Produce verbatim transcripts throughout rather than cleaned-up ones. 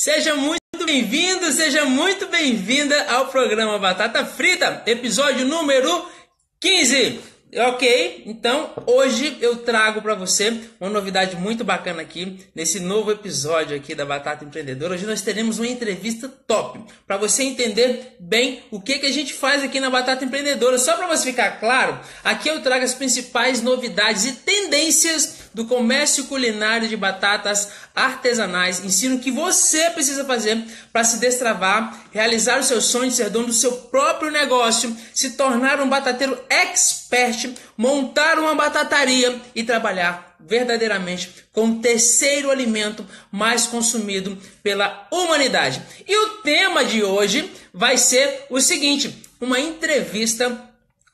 Seja muito bem-vindo, seja muito bem-vinda ao programa Batata Frita, episódio número quinze. Ok, então hoje eu trago para você uma novidade muito bacana aqui, nesse novo episódio aqui da Batata Empreendedora. Hoje nós teremos uma entrevista top, para você entender bem o que, que a gente faz aqui na Batata Empreendedora. Só para você ficar claro, aqui eu trago as principais novidades e tendências do comércio culinário de batatas artesanais. Ensino o que você precisa fazer para se destravar, realizar o seu sonho de ser dono do seu próprio negócio, se tornar um batateiro expert, montar uma batataria e trabalhar verdadeiramente com o terceiro alimento mais consumido pela humanidade. E o tema de hoje vai ser o seguinte: uma entrevista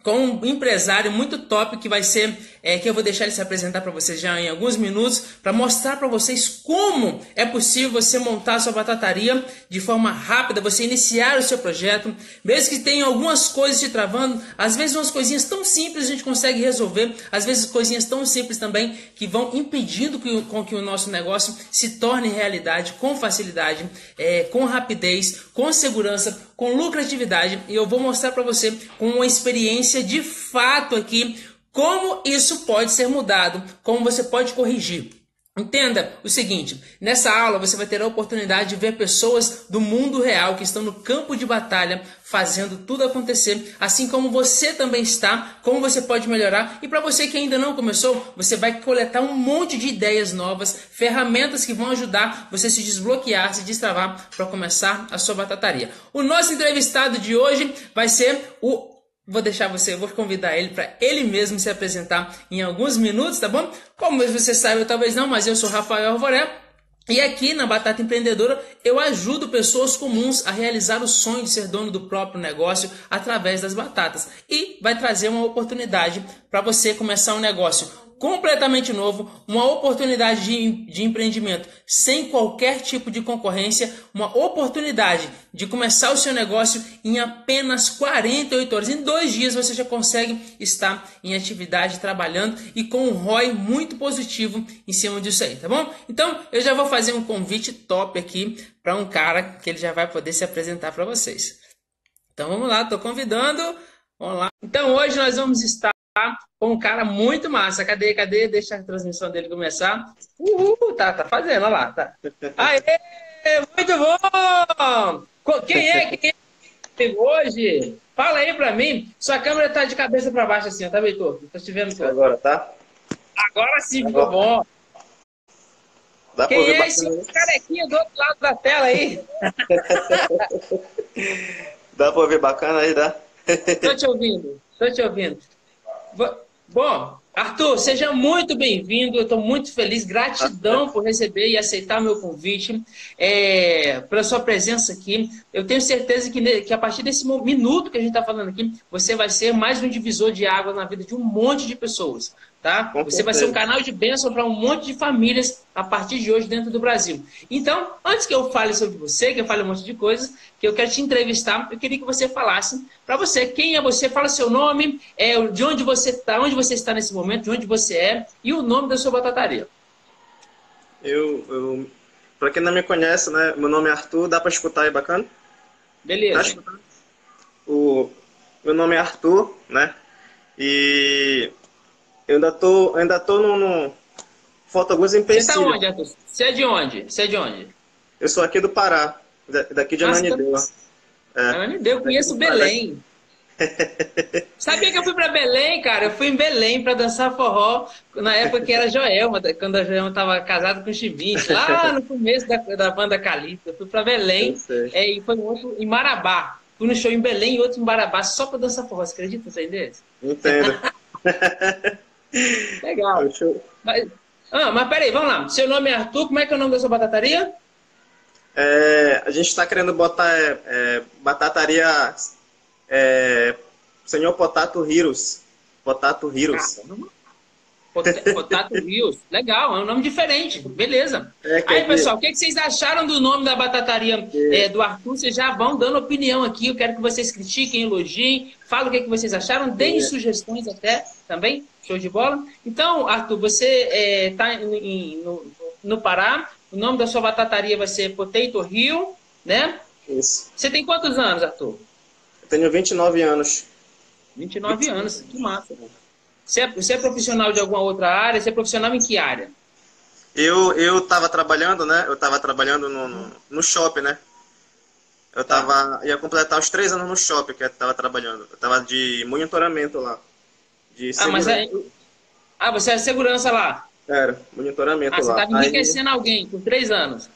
com um empresário muito top que vai ser, é, que eu vou deixar ele se apresentar para vocês já em alguns minutos, para mostrar para vocês como é possível você montar a sua batataria de forma rápida, você iniciar o seu projeto, mesmo que tenha algumas coisas te travando. Às vezes umas coisinhas tão simples a gente consegue resolver, às vezes coisinhas tão simples também que vão impedindo que, com que o nosso negócio se torne realidade com facilidade, é, com rapidez, com segurança, com lucratividade. E eu vou mostrar para você com uma experiência de fato aqui como isso pode ser mudado, como você pode corrigir. Entenda o seguinte: nessa aula você vai ter a oportunidade de ver pessoas do mundo real que estão no campo de batalha fazendo tudo acontecer, assim como você também está, como você pode melhorar. E para você que ainda não começou, você vai coletar um monte de ideias novas, ferramentas que vão ajudar você a se desbloquear, se destravar para começar a sua batataria. O nosso entrevistado de hoje vai ser o... Vou deixar você, vou convidar ele para ele mesmo se apresentar em alguns minutos, tá bom? Como você sabe, talvez não, mas eu sou Raphael Arvoré. E aqui na Batata Empreendedora eu ajudo pessoas comuns a realizar o sonho de ser dono do próprio negócio através das batatas. E vai trazer uma oportunidade para você começar um negócio completamente novo, uma oportunidade de, de empreendimento sem qualquer tipo de concorrência, uma oportunidade de começar o seu negócio em apenas quarenta e oito horas. Em dois dias você já consegue estar em atividade, trabalhando e com um R O I muito positivo em cima disso aí, tá bom? Então eu já vou fazer um convite top aqui para um cara que ele já vai poder se apresentar para vocês. Então vamos lá, estou convidando. Vamos lá. Então hoje nós vamos estar com um cara muito massa. Cadê, cadê? Deixa a transmissão dele começar. Uhul, tá, tá fazendo, olha lá. Tá. Aê, muito bom! Quem é que é hoje? Fala aí pra mim. Sua câmera tá de cabeça pra baixo assim, ó, tá bem torto? Tô te vendo todo. Agora, tá? Agora sim, ficou bom. Dá Quem é esse bacana, carequinho do outro lado da tela aí? Dá pra ouvir bacana aí, dá? Tô te ouvindo, tô te ouvindo. Bom, Arthur, seja muito bem-vindo. Eu estou muito feliz, gratidão por receber e aceitar meu convite, é, pela sua presença aqui. Eu tenho certeza que, que a partir desse minuto que a gente está falando aqui, você vai ser mais um divisor de água na vida de um monte de pessoas, tá? Você vai ser um canal de bênção para um monte de famílias a partir de hoje dentro do Brasil. Então, antes que eu fale sobre você, que eu fale um monte de coisas, que eu quero te entrevistar, eu queria que você falasse para você. Quem é você? Fala seu nome, é, de onde você está, onde você está nesse momento, de onde você é e o nome da sua batataria. Eu, eu para quem não me conhece, né? Meu nome é Arthur, dá para escutar aí, bacana? Beleza. Tá escutando? O meu nome é Arthur, né? E eu ainda tô, ainda tô no, no... Falta alguns empecilhos. Você tá onde, Arthur? Você é de onde? Você é de onde? Eu sou aqui do Pará, daqui de Ananindeua. É. Ananindeua, eu conheço Belém. Sabia que eu fui pra Belém, cara? Eu fui em Belém pra dançar forró na época que era Joelma, quando a Joelma tava casada com o Chibite, lá no começo da, da banda Calypso. Eu fui pra Belém, é, e foi um outro em Marabá. Fui no show em Belém e outro em Marabá só pra dançar forró. Você acredita nisso aí desse? Entendo. Legal. Mas, ah, mas peraí, vamos lá. Seu nome é Arthur, como é que é o nome da sua batataria? É, a gente está querendo botar é, é, batataria é, Senhor Potato Rio. Potato Rio. Potato Rio. Legal, é um nome diferente. Beleza. É, aí, ver. Pessoal, o que vocês acharam do nome da batataria é, do Arthur? Vocês já vão dando opinião aqui. Eu quero que vocês critiquem, elogiem, falem o que vocês acharam, deem é. sugestões até também. Show de bola. Então, Arthur, você está é, no, no Pará, O nome da sua batataria vai ser Potato Rio, né? Isso. Você tem quantos anos, Arthur? Eu tenho vinte e nove anos. vinte e nove anos, que massa. Você é, você é profissional de alguma outra área? Você é profissional em que área? Eu, eu tava trabalhando, né? Eu tava trabalhando no, no, no shopping, né? Eu tava... Ia completar os três anos no shopping que eu tava trabalhando. Eu tava de monitoramento lá. De ah, mas é... Ah, você é segurança lá? Era, monitoramento ah, lá. Ah, você tava enriquecendo aí... alguém com três anos.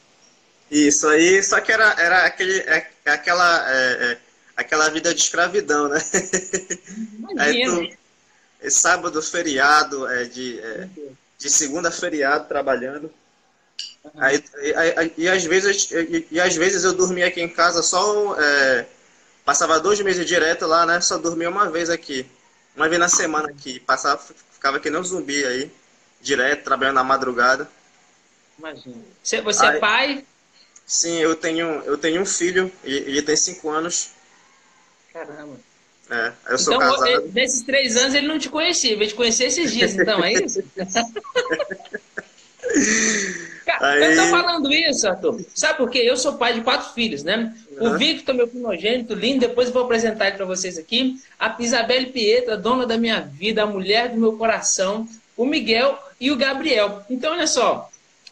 Isso aí, só que era, era aquele, é, aquela, é, é, aquela vida de escravidão, né? Aí tu, é sábado, feriado, é, de, é, de segunda, feriado, trabalhando. Uhum. Aí, aí, aí, e, às vezes, e, e às vezes eu dormia aqui em casa só... É, passava dois meses direto lá, né? Só dormia uma vez aqui. Uma vez na semana aqui. Passava, ficava que nem um zumbi aí. Direto, trabalhando na madrugada. Imagina. Você, você aí, é pai... Sim, eu tenho, eu tenho um filho, ele tem cinco anos. Caramba. É, eu sou então, casado. Então, nesses três anos ele não te conhecia, vai te conhecer esses dias, então, é isso? Aí... Eu tô falando isso, Arthur. Sabe por quê? Eu sou pai de quatro filhos, né? Uhum. O Victor, meu primogênito, lindo, depois eu vou apresentar ele pra vocês aqui. A Isabelle Pietra, dona da minha vida, a mulher do meu coração, o Miguel e o Gabriel. Então, olha só...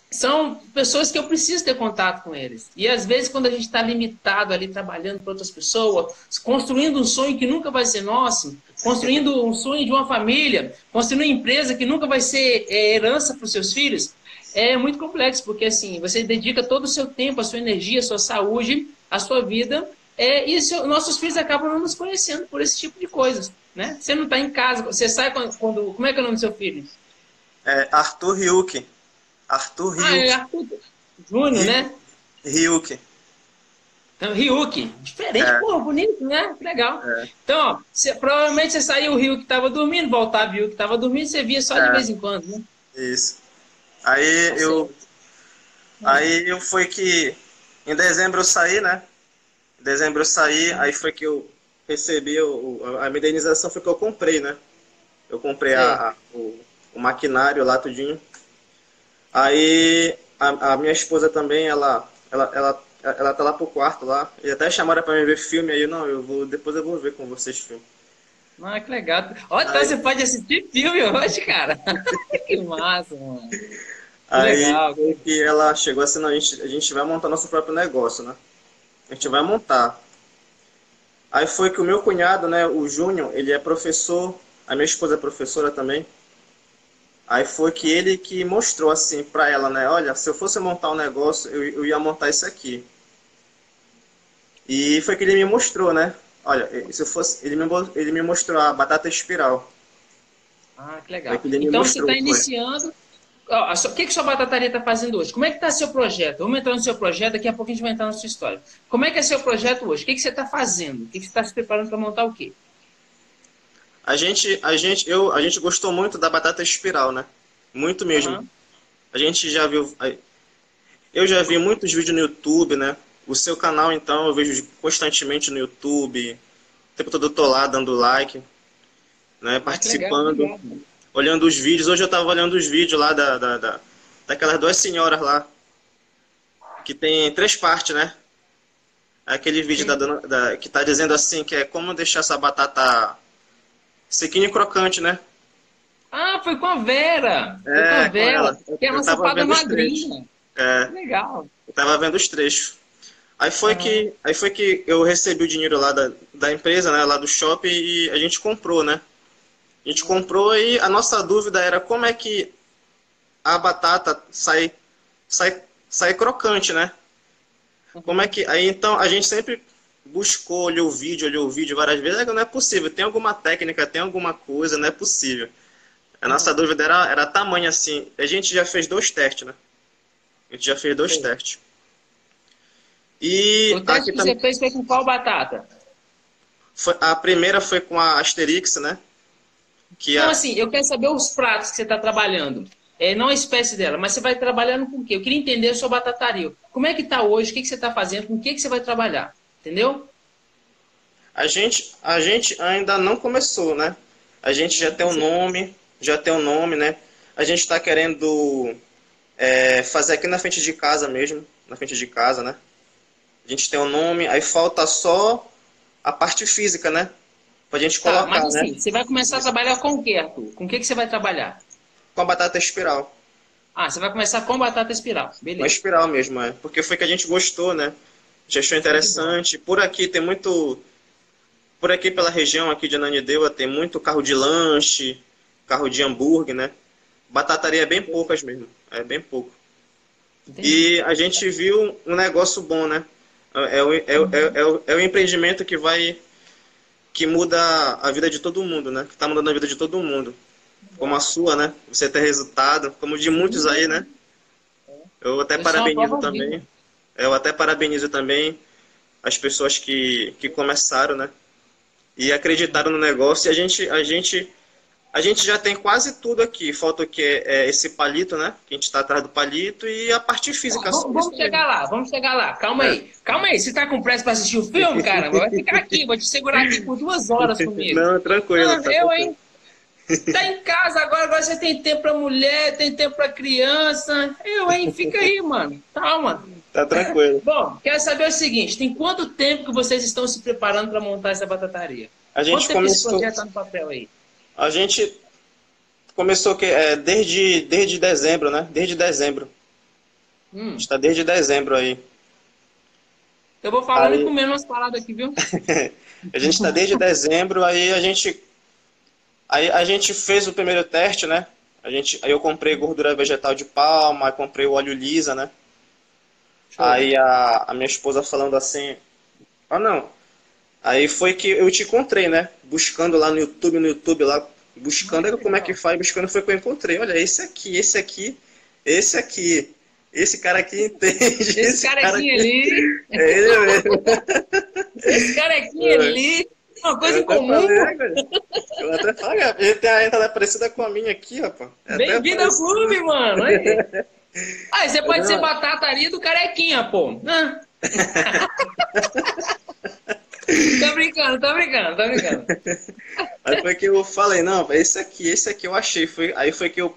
São pessoas que eu preciso ter contato com eles. E às vezes quando a gente está limitado ali, trabalhando para outras pessoas, construindo um sonho que nunca vai ser nosso, construindo um sonho de uma família, construindo uma empresa que nunca vai ser é, herança para os seus filhos, é muito complexo, porque assim, você dedica todo o seu tempo, a sua energia, a sua saúde, a sua vida, é, e seu, nossos filhos acabam não nos conhecendo por esse tipo de coisas, né? Você não está em casa, você sai quando, quando... Como é que é o nome do seu filho? É Arthur Ryuk. Arthur Ryuk. Ah, é Arthur Júnior, né? Ryuk. Então, Ryuk. Diferente, é. Pô, bonito, né? Legal. É. Então, ó, você, provavelmente você saiu o Ryuk que tava dormindo, voltava o Ryuk que tava dormindo, você via só é. de vez em quando, né? Isso. Aí Nossa, eu... É. Aí eu foi que... Em dezembro eu saí, né? Em dezembro eu saí, aí foi que eu recebi o, a indenização, foi que eu comprei, né? Eu comprei é. a, a, o, o maquinário lá, tudinho. Aí a, a minha esposa também, ela, ela, ela, ela tá lá pro quarto lá. E até chamaram pra mim ver filme aí, não, eu vou, depois eu vou ver com vocês filme. Ah, que legal. Olha, então aí... você pode assistir filme hoje, cara. Que massa, mano. Aí legal, que ela chegou assim, não, a, gente, a gente vai montar nosso próprio negócio, né? A gente vai montar. Aí foi que o meu cunhado, né, o Júnior, ele é professor, a minha esposa é professora também. Aí foi que ele que mostrou assim pra ela, né? Olha, se eu fosse montar um negócio, eu, eu ia montar isso aqui. E foi que ele me mostrou, né? Olha, se eu fosse, ele, me, ele me mostrou a batata espiral. Ah, que legal. Que então mostrou, você tá iniciando... Ó, o que, que sua batataria tá fazendo hoje? Como é que tá seu projeto? Vamos entrar no seu projeto, daqui a pouco a gente vai entrar na sua história. Como é que é seu projeto hoje? O que, que você tá fazendo? O que, que você tá se preparando para montar o quê? A gente, a, gente, eu, a gente gostou muito da batata espiral, né? Muito mesmo. Uhum. A gente já viu... Eu já vi muitos vídeos no YouTube, né? O seu canal, então, eu vejo constantemente no YouTube. O tempo todo eu tô lá dando like, né? Participando, legal, legal. Olhando os vídeos. Hoje eu tava olhando os vídeos lá da, da, da, daquelas duas senhoras lá. Que tem três partes, né? Aquele vídeo da dona, da, que tá dizendo assim, que é como deixar essa batata... sequinho e crocante, né? Ah, foi com a Vera. Foi é, com a Vera, ela. que é uma safada magrinha. É. Legal. Eu tava vendo os trechos. Aí foi, ah. que, aí foi que eu recebi o dinheiro lá da, da empresa, né? Lá do shopping, e a gente comprou, né? A gente comprou e a nossa dúvida era como é que a batata sai, sai, sai crocante, né? Como é que... Aí, então, a gente sempre... buscou, olhou o vídeo, olhou o vídeo várias vezes, não é possível, tem alguma técnica, tem alguma coisa, não é possível. A nossa dúvida era, era tamanho assim. A gente já fez dois testes, né? A gente já fez dois Sim. testes. E o teste que você tam... fez foi com qual batata? Foi, a primeira foi com a Asterix, né? Que então, a... assim, eu quero saber os pratos que você está trabalhando. É, não a espécie dela, mas você vai trabalhando com o quê? Eu queria entender a sua batataria. Como é que está hoje? O que, que você está fazendo? Com o que, que você vai trabalhar? Entendeu? A gente, a gente ainda não começou, né? A gente já tem um nome, já tem um nome, né? A gente tá querendo é, fazer aqui na frente de casa mesmo, na frente de casa, né? A gente tem o nome, aí falta só a parte física, né? Pra gente colocar, tá, mas assim, né? Você vai começar a trabalhar com o quê, Arthur? Com o que, que você vai trabalhar? Com a batata espiral. Ah, você vai começar com batata espiral, beleza. Com a espiral mesmo, é. Porque foi que a gente gostou, né? Já achou interessante. Por aqui tem muito... Por aqui, pela região aqui de Ananindeua, tem muito carro de lanche, carro de hambúrguer, né? Batataria é bem poucas mesmo. É bem pouco. Entendi. E a gente viu um negócio bom, né? É o, é, é, é, o, é o empreendimento que vai... que muda a vida de todo mundo, né? Que tá mudando a vida de todo mundo. Como a sua, né? Você tem resultado, como de muitos aí, né? Eu até eu parabenizo também. Eu até parabenizo também as pessoas que, que começaram, né? E acreditaram no negócio. E a gente, a gente, a gente já tem quase tudo aqui. Falta o que? É esse palito, né? Que a gente tá atrás do palito e a parte física. Vamos, vamos chegar lá, vamos chegar lá. Calma é. aí. Calma aí, você tá com pressa pra assistir o filme, cara? Vai ficar aqui, vou te segurar aqui por duas horas comigo. Não, tranquilo. Não, tá eu, hein? Tá em casa agora, agora você tem tempo pra mulher, tem tempo pra criança. Eu, hein? Fica aí, mano. Calma. Tá tranquilo. Bom, quero saber o seguinte, tem quanto tempo que vocês estão se preparando pra montar essa batataria? A gente quanto tempo começou... esse projeto tá no papel aí? A gente começou que, é, desde, desde dezembro, né? Desde dezembro. Hum. A gente tá desde dezembro aí. Eu vou falando aí... e comendo umas paradas aqui, viu? A gente tá desde dezembro, aí a gente... Aí a gente fez o primeiro teste, né? A gente, aí eu comprei gordura vegetal de palma, comprei o óleo lisa, né? Show. Aí a, a minha esposa falando assim... Ah, não. Aí foi que eu te encontrei, né? Buscando lá no YouTube, no YouTube lá, buscando como é que faz, buscando foi que eu encontrei. Olha, esse aqui, esse aqui, esse aqui. Esse cara aqui entende. Esse, esse carequinha cara aqui, ali. É ele mesmo. Esse carequinha é. ali. Uma coisa eu em comum. Eu até falei, ele tem a entrada parecida com a minha aqui, rapaz. Bem-vindo ao clube, mano. Aí, aí você pode não. ser batataria do carequinha, pô. Ah. Tô brincando, tô brincando, tô brincando. Aí foi que eu falei, não, esse aqui, esse aqui eu achei. Foi, aí foi que eu...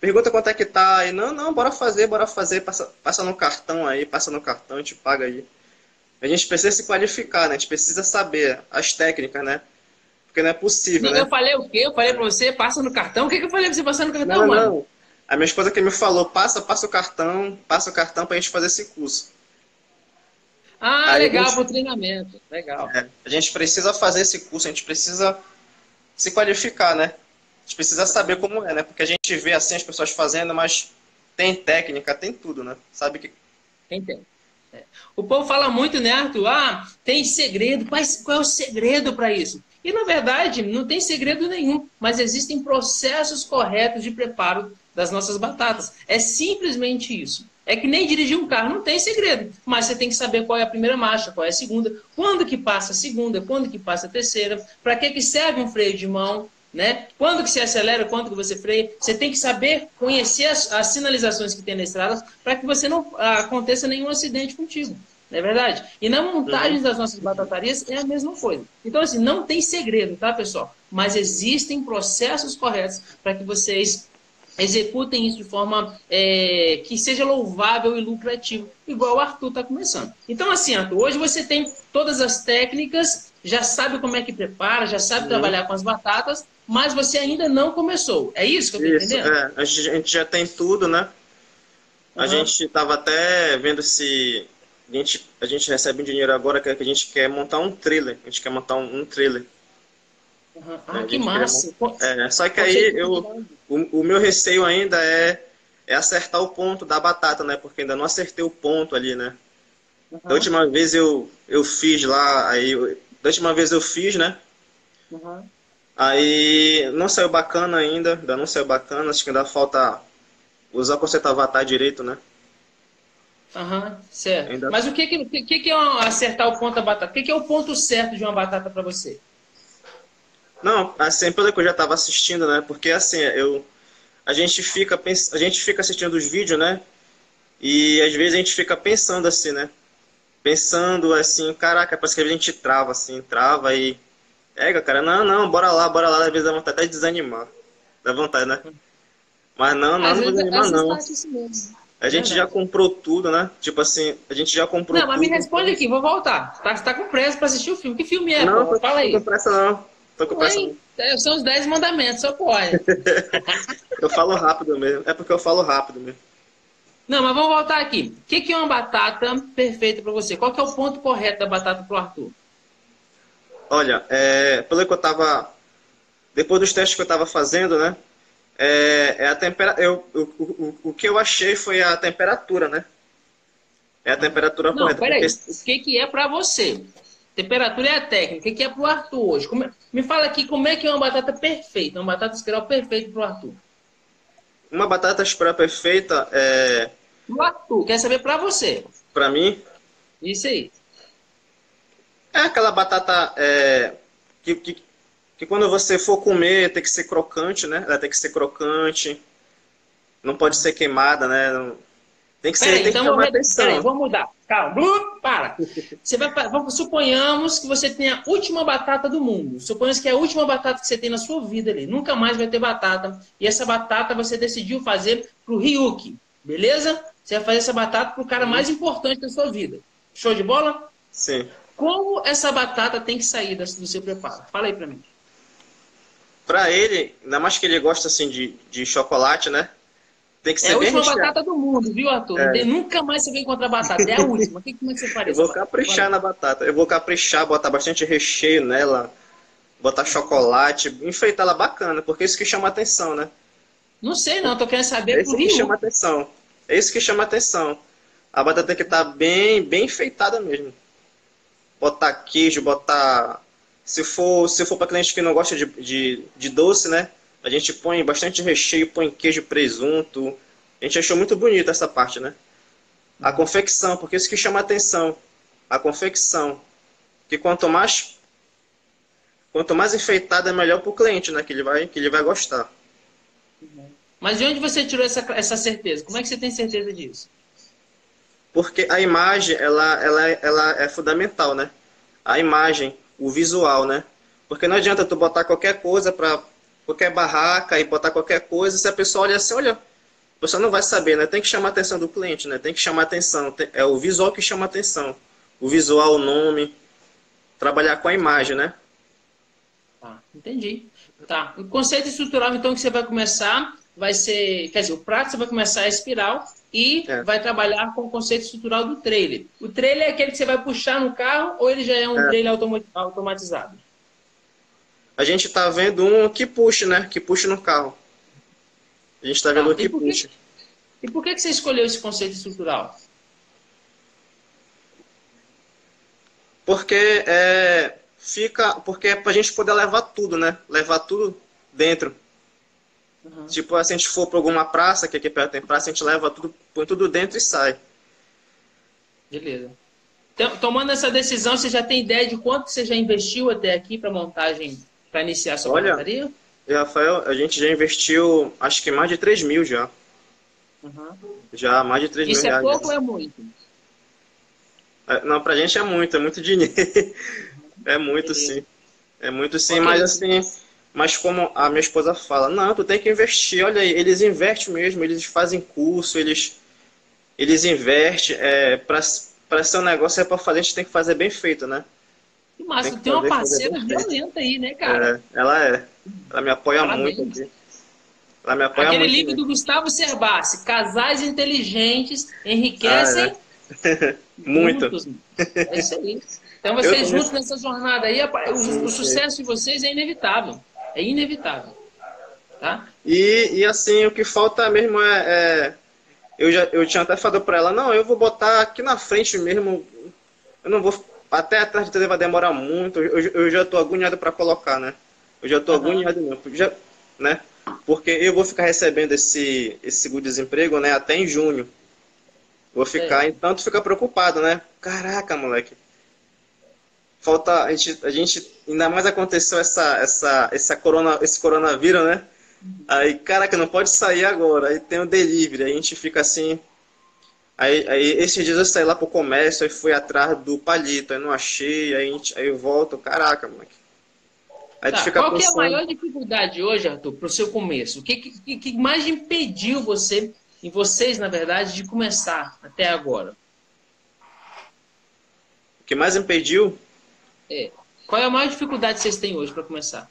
Pergunta quanto é que tá aí. Não, não, bora fazer, bora fazer. Passa, passa no cartão aí, passa no cartão, a gente paga aí. A gente precisa se qualificar, né? A gente precisa saber as técnicas, né? Porque não é possível, não, né? Eu falei o quê? Eu falei pra você, passa no cartão? O que, que eu falei pra você passar no cartão, não, mano? Não. A minha esposa que me falou, passa, passa o cartão, passa o cartão pra gente fazer esse curso. Ah, aí legal, gente... pro treinamento. Legal. É, a gente precisa fazer esse curso, a gente precisa se qualificar, né? A gente precisa saber como é, né? Porque a gente vê assim as pessoas fazendo, mas tem técnica, tem tudo, né? Sabe que... Tem, tem. O povo fala muito, né, Arthur? Ah, tem segredo. Mas qual é o segredo para isso? E, na verdade, não tem segredo nenhum. Mas existem processos corretos de preparo das nossas batatas. É simplesmente isso. É que nem dirigir um carro. Não tem segredo. Mas você tem que saber qual é a primeira marcha, qual é a segunda, quando que passa a segunda, quando que passa a terceira, para que que serve um freio de mão, né? Quando que você acelera, quando que você freia. Você tem que saber conhecer as, as sinalizações que tem na estrada para que você não aconteça nenhum acidente contigo, não é verdade? E na montagem das nossas batatarias é a mesma coisa. Então assim, não tem segredo, tá, pessoal? Mas existem processos corretos para que vocês executem isso de forma é, que seja louvável e lucrativo, igual o Arthur está começando. Então assim, Arthur, hoje você tem todas as técnicas, já sabe como é que prepara, já sabe uhum. trabalhar com as batatas, mas você ainda não começou. É isso que eu tô isso, entendendo? É. A gente já tem tudo, né? Uhum. A gente tava até vendo se... A gente, a gente recebe um dinheiro agora que a gente quer montar um trailer. A gente quer montar um, um trailer. Uhum. Ah, que massa! Montar... É, só que aí eu, o, o meu receio ainda é, é acertar o ponto da batata, né? Porque ainda não acertei o ponto ali, né? Uhum. Da última vez eu, eu fiz lá... Aí, da última vez eu fiz, né? Uhum. Aí não saiu bacana ainda, ainda não saiu bacana, acho que ainda falta usar o conceito avatar direito, né? Aham, uhum, certo. Ainda... Mas o que, que, que, que é acertar o ponto da batata? O que, que é o ponto certo de uma batata para você? Não, assim, pelo que eu já estava assistindo, né? Porque assim, eu, a, gente fica pens... a gente fica assistindo os vídeos, né? E às vezes a gente fica pensando assim, né? Pensando assim, caraca, parece que a gente trava, assim, trava e... É, cara, não, não, bora lá, bora lá. Às vezes dá vontade até de desanimar. Dá vontade, né? Mas não, não, às não vou desanimar, não. Isso mesmo. A gente é já comprou tudo, né? Tipo assim, a gente já comprou não, tudo. Não, mas me responde aqui, vou voltar. Tá, você tá com pressa pra assistir o filme. Que filme é? Não, tô, fala aí. Não tô com pressa, não. Tô com pressa, não. São os dez mandamentos, só pode. Eu falo rápido mesmo. É porque eu falo rápido mesmo. Não, mas vamos voltar aqui. O que, que é uma batata perfeita para você? Qual que é o ponto correto da batata pro Arthur? Olha, é, pelo que eu tava... Depois dos testes que eu tava fazendo, né? É, é a tempera... eu, o, o, o que eu achei foi a temperatura, né? É a temperatura Não, correta. Peraí. Porque... O que, que é para você? Temperatura é a técnica. O que é pro Arthur hoje? Como... Me fala aqui como é que é uma batata perfeita, uma batata espiral perfeita pro Arthur. Uma batata espiral perfeita é... Pro Arthur, quer saber pra você. Pra mim? Isso aí. É aquela batata é... que, que, que quando você for comer tem que ser crocante, né? Ela tem que ser crocante, não pode ser queimada, né? Não... Tem que ser, peraí, tem então que tomar atenção. Peraí, vamos mudar. Calma. Blum, para. Você vai, vamos, suponhamos que você tenha a última batata do mundo. Suponhamos que é a última batata que você tem na sua vida ali. Nunca mais vai ter batata. E essa batata você decidiu fazer pro Ryuk. Beleza? Você vai fazer essa batata pro cara mais importante da sua vida. Show de bola? Sim. Como essa batata tem que sair do seu preparo? Fala aí pra mim. Pra ele, ainda mais que ele gosta assim de, de chocolate, né? Tem que ser é a última recheada. Batata do mundo, viu, Arthur? É. Tem, nunca mais você vem encontrar batata. É a última. O que, como é que você faz? Eu vou caprichar na batata. Eu vou caprichar, botar bastante recheio nela, botar chocolate, enfeitar ela bacana, porque é isso que chama atenção, né? Não sei, não. Tô querendo saber é pro Rio. É isso que chama atenção. É isso que chama atenção. A batata tem que estar tá bem, bem enfeitada mesmo. Botar queijo, botar... Se for, se for para cliente que não gosta de, de, de doce, né? A gente põe bastante recheio, põe queijo, presunto. A gente achou muito bonita essa parte, né? A confecção, porque isso que chama a atenção. A confecção. Que quanto mais quanto mais enfeitada, é melhor para o cliente, né? Que ele vai, que ele vai gostar. Mas de onde você tirou essa, essa certeza? Como é que você tem certeza disso? Porque a imagem, ela, ela, ela é fundamental, né? A imagem, o visual, né? Porque não adianta tu botar qualquer coisa para... qualquer barraca e botar qualquer coisa, se a pessoa olha assim, olha, a pessoa não vai saber, né? Tem que chamar a atenção do cliente, né? Tem que chamar a atenção. É o visual que chama a atenção. O visual, o nome, trabalhar com a imagem, né? Tá, entendi. Tá. O conceito estrutural, então, que você vai começar, vai ser, quer dizer, o prato você vai começar a espiral e é. vai trabalhar com o conceito estrutural do trailer. O trailer é aquele que você vai puxar no carro ou ele já é um é. trailer automatizado? A gente tá vendo um que puxa, né? Que puxa no carro. A gente tá vendo ah, um que puxa. E por que você escolheu esse conceito estrutural? Porque é, fica, porque é pra gente poder levar tudo, né? Levar tudo dentro. Uhum. Tipo, se a gente for pra alguma praça, que aqui perto tem praça, a gente leva tudo, põe tudo dentro e sai. Beleza. Então, tomando essa decisão, você já tem ideia de quanto você já investiu até aqui pra montagem... Para iniciar a sua Olha, batataria? Rafael, a gente já investiu, acho que mais de três mil já. Uhum. Já, mais de três mil reais. Isso é pouco ou é muito? É, não, pra gente é muito, é muito dinheiro. É muito, sim. É muito, sim, okay. Mas assim... Mas como a minha esposa fala, não, tu tem que investir. Olha aí, eles investem mesmo, eles fazem curso, eles, eles investem. É, pra, pra ser um negócio, é pra fazer, a gente tem que fazer bem feito, né? Que massa, tem, tem uma parceira violenta aí, né, cara? É, ela é. Ela me apoia ela muito aqui. Ela me apoia Aquele muito. Aquele livro do Gustavo Serbassi, Casais Inteligentes Enriquecem. Ah, é. Muito. É isso aí. Então vocês eu, juntos eu... nessa jornada aí, o, o sucesso de vocês é inevitável. É inevitável. Tá? E, e assim, o que falta mesmo é... é... Eu, já, eu tinha até falado pra ela, não, eu vou botar aqui na frente mesmo, eu não vou... Até a tarde vai demorar muito. Eu, eu, eu já tô agoniado para colocar, né? Eu já tô uhum. agoniado mesmo. Já, né? Porque eu vou ficar recebendo esse, esse seguro-desemprego, né? Até em junho. Vou ficar, é. então tu fica preocupado, né? Caraca, moleque. Falta, a gente, a gente ainda mais aconteceu essa, essa, essa corona, esse coronavírus, né? Uhum. Aí, caraca, não pode sair agora. Aí tem o delivery. Aí a gente fica assim... Aí, aí esses dias eu saí lá pro comércio, aí fui atrás do palito, aí não achei, aí, aí eu volto, caraca, moleque. Aí tá, tu fica qual pensando... que é a maior dificuldade hoje, Arthur, para o seu começo? O que, que, que mais impediu você, e vocês, na verdade, de começar até agora? O que mais impediu? É. Qual é a maior dificuldade que vocês têm hoje para começar?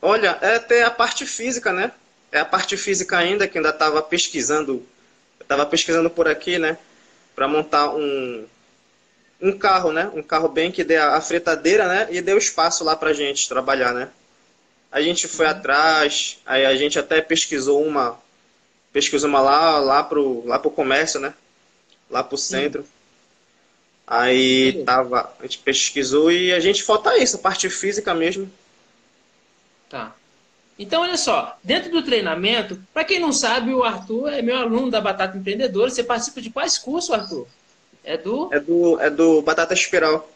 Olha, é até a parte física, né? É a parte física ainda, que ainda estava pesquisando, estava pesquisando por aqui, né? Para montar um, um carro, né? Um carro bem que dê a fritadeira, né? E dê o espaço lá pra gente trabalhar, né? A gente foi uhum. atrás, aí a gente até pesquisou uma, pesquisou uma lá, lá pro, lá pro comércio, né? Lá pro centro. Uhum. Aí uhum. tava, a gente pesquisou e a gente falta isso, a parte física mesmo. Tá. Então, olha só, dentro do treinamento, para quem não sabe, o Arthur é meu aluno da Batata Empreendedora. Você participa de quais cursos, Arthur? É do... É do, é do Batata Espiral.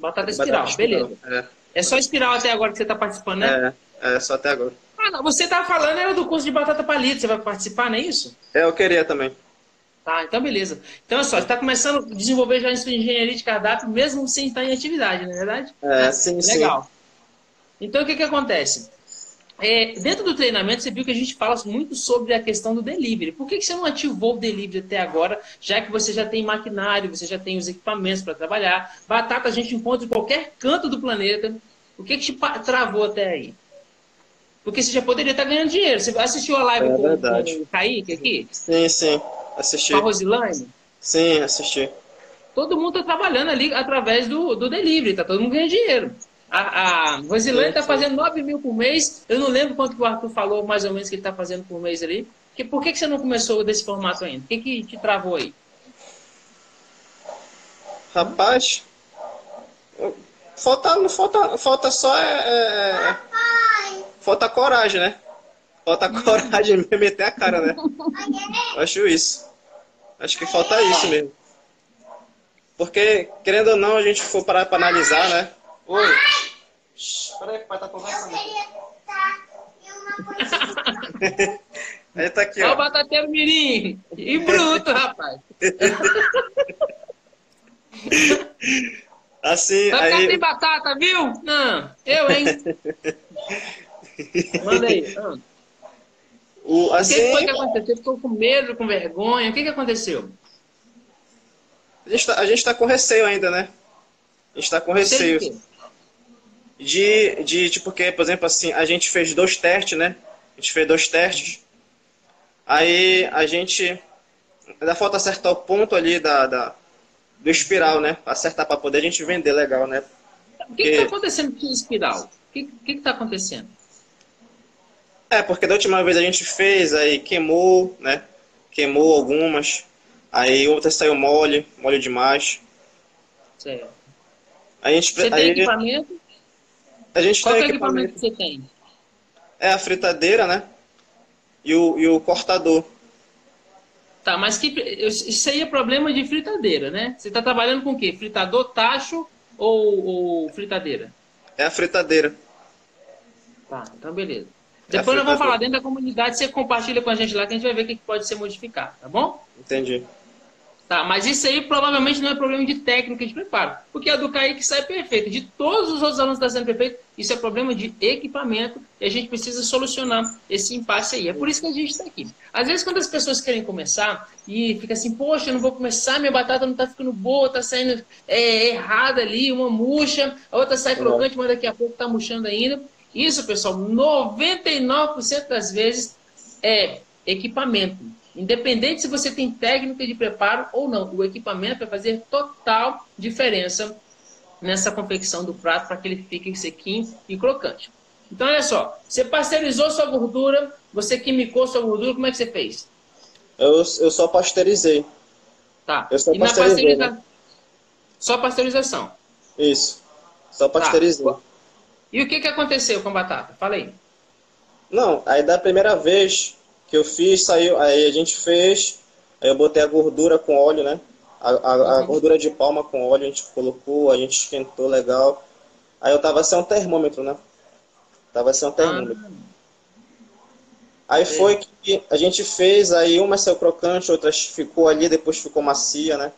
Batata, é Espiral, Batata Espiral, beleza. É. É só Espiral até agora que você está participando, né? É, é só até agora. Ah, não, você estava falando era do curso de Batata Palito, você vai participar, não é isso? É, eu queria também. Tá, então beleza. Então, olha só, você está começando a desenvolver já a sua engenharia de cardápio, mesmo sem estar em atividade, não é verdade? É, sim, sim. Legal. Então, o que que acontece? É, dentro do treinamento, você viu que a gente fala muito sobre a questão do delivery. Por que que você não ativou o delivery até agora, já que você já tem maquinário, você já tem os equipamentos para trabalhar? Batata a gente encontra em qualquer canto do planeta. O que que te travou até aí? Porque você já poderia estar ganhando dinheiro. Você assistiu a live é com, com o Kaique aqui? Sim, sim. Assisti. Com a Rosilane? Sim, assisti. Todo mundo está trabalhando ali através do, do delivery. Tá todo mundo ganhando dinheiro. A, a Rosilane está fazendo nove mil por mês. Eu não lembro quanto que o Arthur falou, mais ou menos, que ele está fazendo por mês ali. Que, por que que você não começou desse formato ainda? O que que te travou aí? Rapaz, falta, falta, falta só é, é, falta coragem, né? Falta coragem mesmo, meter a cara, né? Acho isso. Acho que falta isso mesmo. Porque, querendo ou não, a gente for parar para analisar, né? Oi! Espera aí que o pai tá conversando. Eu queria estar em uma coisa. Aí tá aqui, ó. Ó o batateiro mirim! E bruto, rapaz! Assim, vai ficar aí... sem batata, viu? Não, eu, hein? Manda aí. Manda. O, assim... o que foi que aconteceu? Ficou com medo, com vergonha? O que que aconteceu? A gente tá, a gente tá com receio ainda, né? A gente tá com receio. De, de, tipo, porque, por exemplo, assim, a gente fez dois testes, né? A gente fez dois testes. Aí a gente... Ainda falta acertar o ponto ali da, da, do espiral, né? Acertar para poder a gente vender legal, né? Porque... O que que tá acontecendo com o espiral? O que que que tá acontecendo? É, porque da última vez a gente fez, aí queimou, né? Queimou algumas. Aí outra saiu mole, mole demais. Certo. A gente, você tem equipamento? A gente Qual tem é o equipamento, equipamento que você tem? É a fritadeira, né? E o, e o cortador. Tá, mas que, isso aí é problema de fritadeira, né? Você tá trabalhando com o quê? Fritador, tacho ou, ou fritadeira? É a fritadeira. Tá, então beleza. É Depois nós vamos falar dentro da comunidade, você compartilha com a gente lá que a gente vai ver o que pode ser modificado, tá bom? Entendi. Tá, mas isso aí provavelmente não é problema de técnica de preparo, porque a do Kaique sai perfeita. De todos os outros alunos que está sendo perfeito, isso é problema de equipamento e a gente precisa solucionar esse impasse aí. É por isso que a gente está aqui. Às vezes, quando as pessoas querem começar e fica assim, poxa, eu não vou começar, minha batata não está ficando boa, está saindo é, errada ali, uma murcha, a outra sai crocante, mas daqui a pouco está murchando ainda. Isso, pessoal, noventa e nove por cento das vezes é equipamento. Independente se você tem técnica de preparo ou não, o equipamento vai fazer total diferença nessa confecção do prato para que ele fique sequinho e crocante. Então, olha só, você pasteurizou sua gordura, você quimicou sua gordura, como é que você fez? Eu, eu só pasteurizei. Tá. Eu só e pasteurizei. Na pasteuriza... né? Só pasteurização? Isso. Só pasteurizei. Tá. E o que que aconteceu com a batata? Fala aí. Não, aí da primeira vez... que eu fiz, saiu, aí a gente fez, aí eu botei a gordura com óleo, né? A, a, a gordura de palma com óleo a gente colocou, a gente esquentou legal. Aí eu tava sem um termômetro, né? Tava sem um termômetro. Aí foi que a gente fez, aí uma saiu crocante, outra ficou ali, depois ficou macia, né?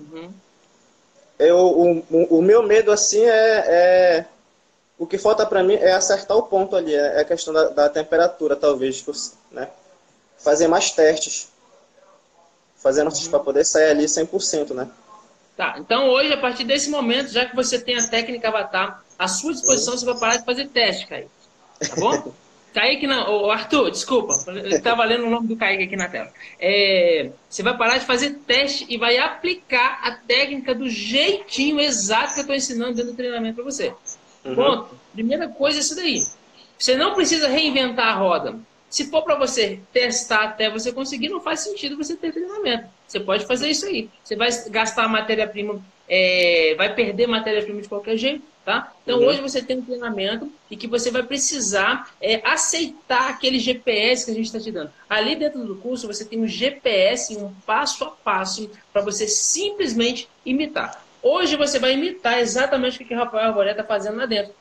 Uhum. eu, o, o, o meu medo, assim, é... é... o que falta para mim é acertar o ponto ali, é a questão da, da temperatura, talvez, né? Fazer mais testes. Fazer nossos uhum. para poder sair ali cem por cento, né? Tá, então hoje, a partir desse momento, já que você tem a técnica Avatar à sua disposição, uhum. você vai parar de fazer teste, Kaique. Tá bom? Kaique, não, o Arthur, desculpa, ele estava lendo o nome do Kaique aqui na tela. É, você vai parar de fazer teste e vai aplicar a técnica do jeitinho exato que eu estou ensinando dentro do treinamento para você. Uhum. Ponto. Primeira coisa é isso daí. Você não precisa reinventar a roda. Se for para você testar até você conseguir, não faz sentido você ter treinamento. Você pode fazer isso aí. Você vai gastar matéria-prima, é, vai perder matéria-prima de qualquer jeito, tá? Então uhum. hoje você tem um treinamento e que você vai precisar é, aceitar aquele G P S que a gente está te dando. Ali dentro do curso você tem um G P S, um passo a passo para você simplesmente imitar. Hoje você vai imitar exatamente o que o Raphael Arvoré está fazendo lá dentro.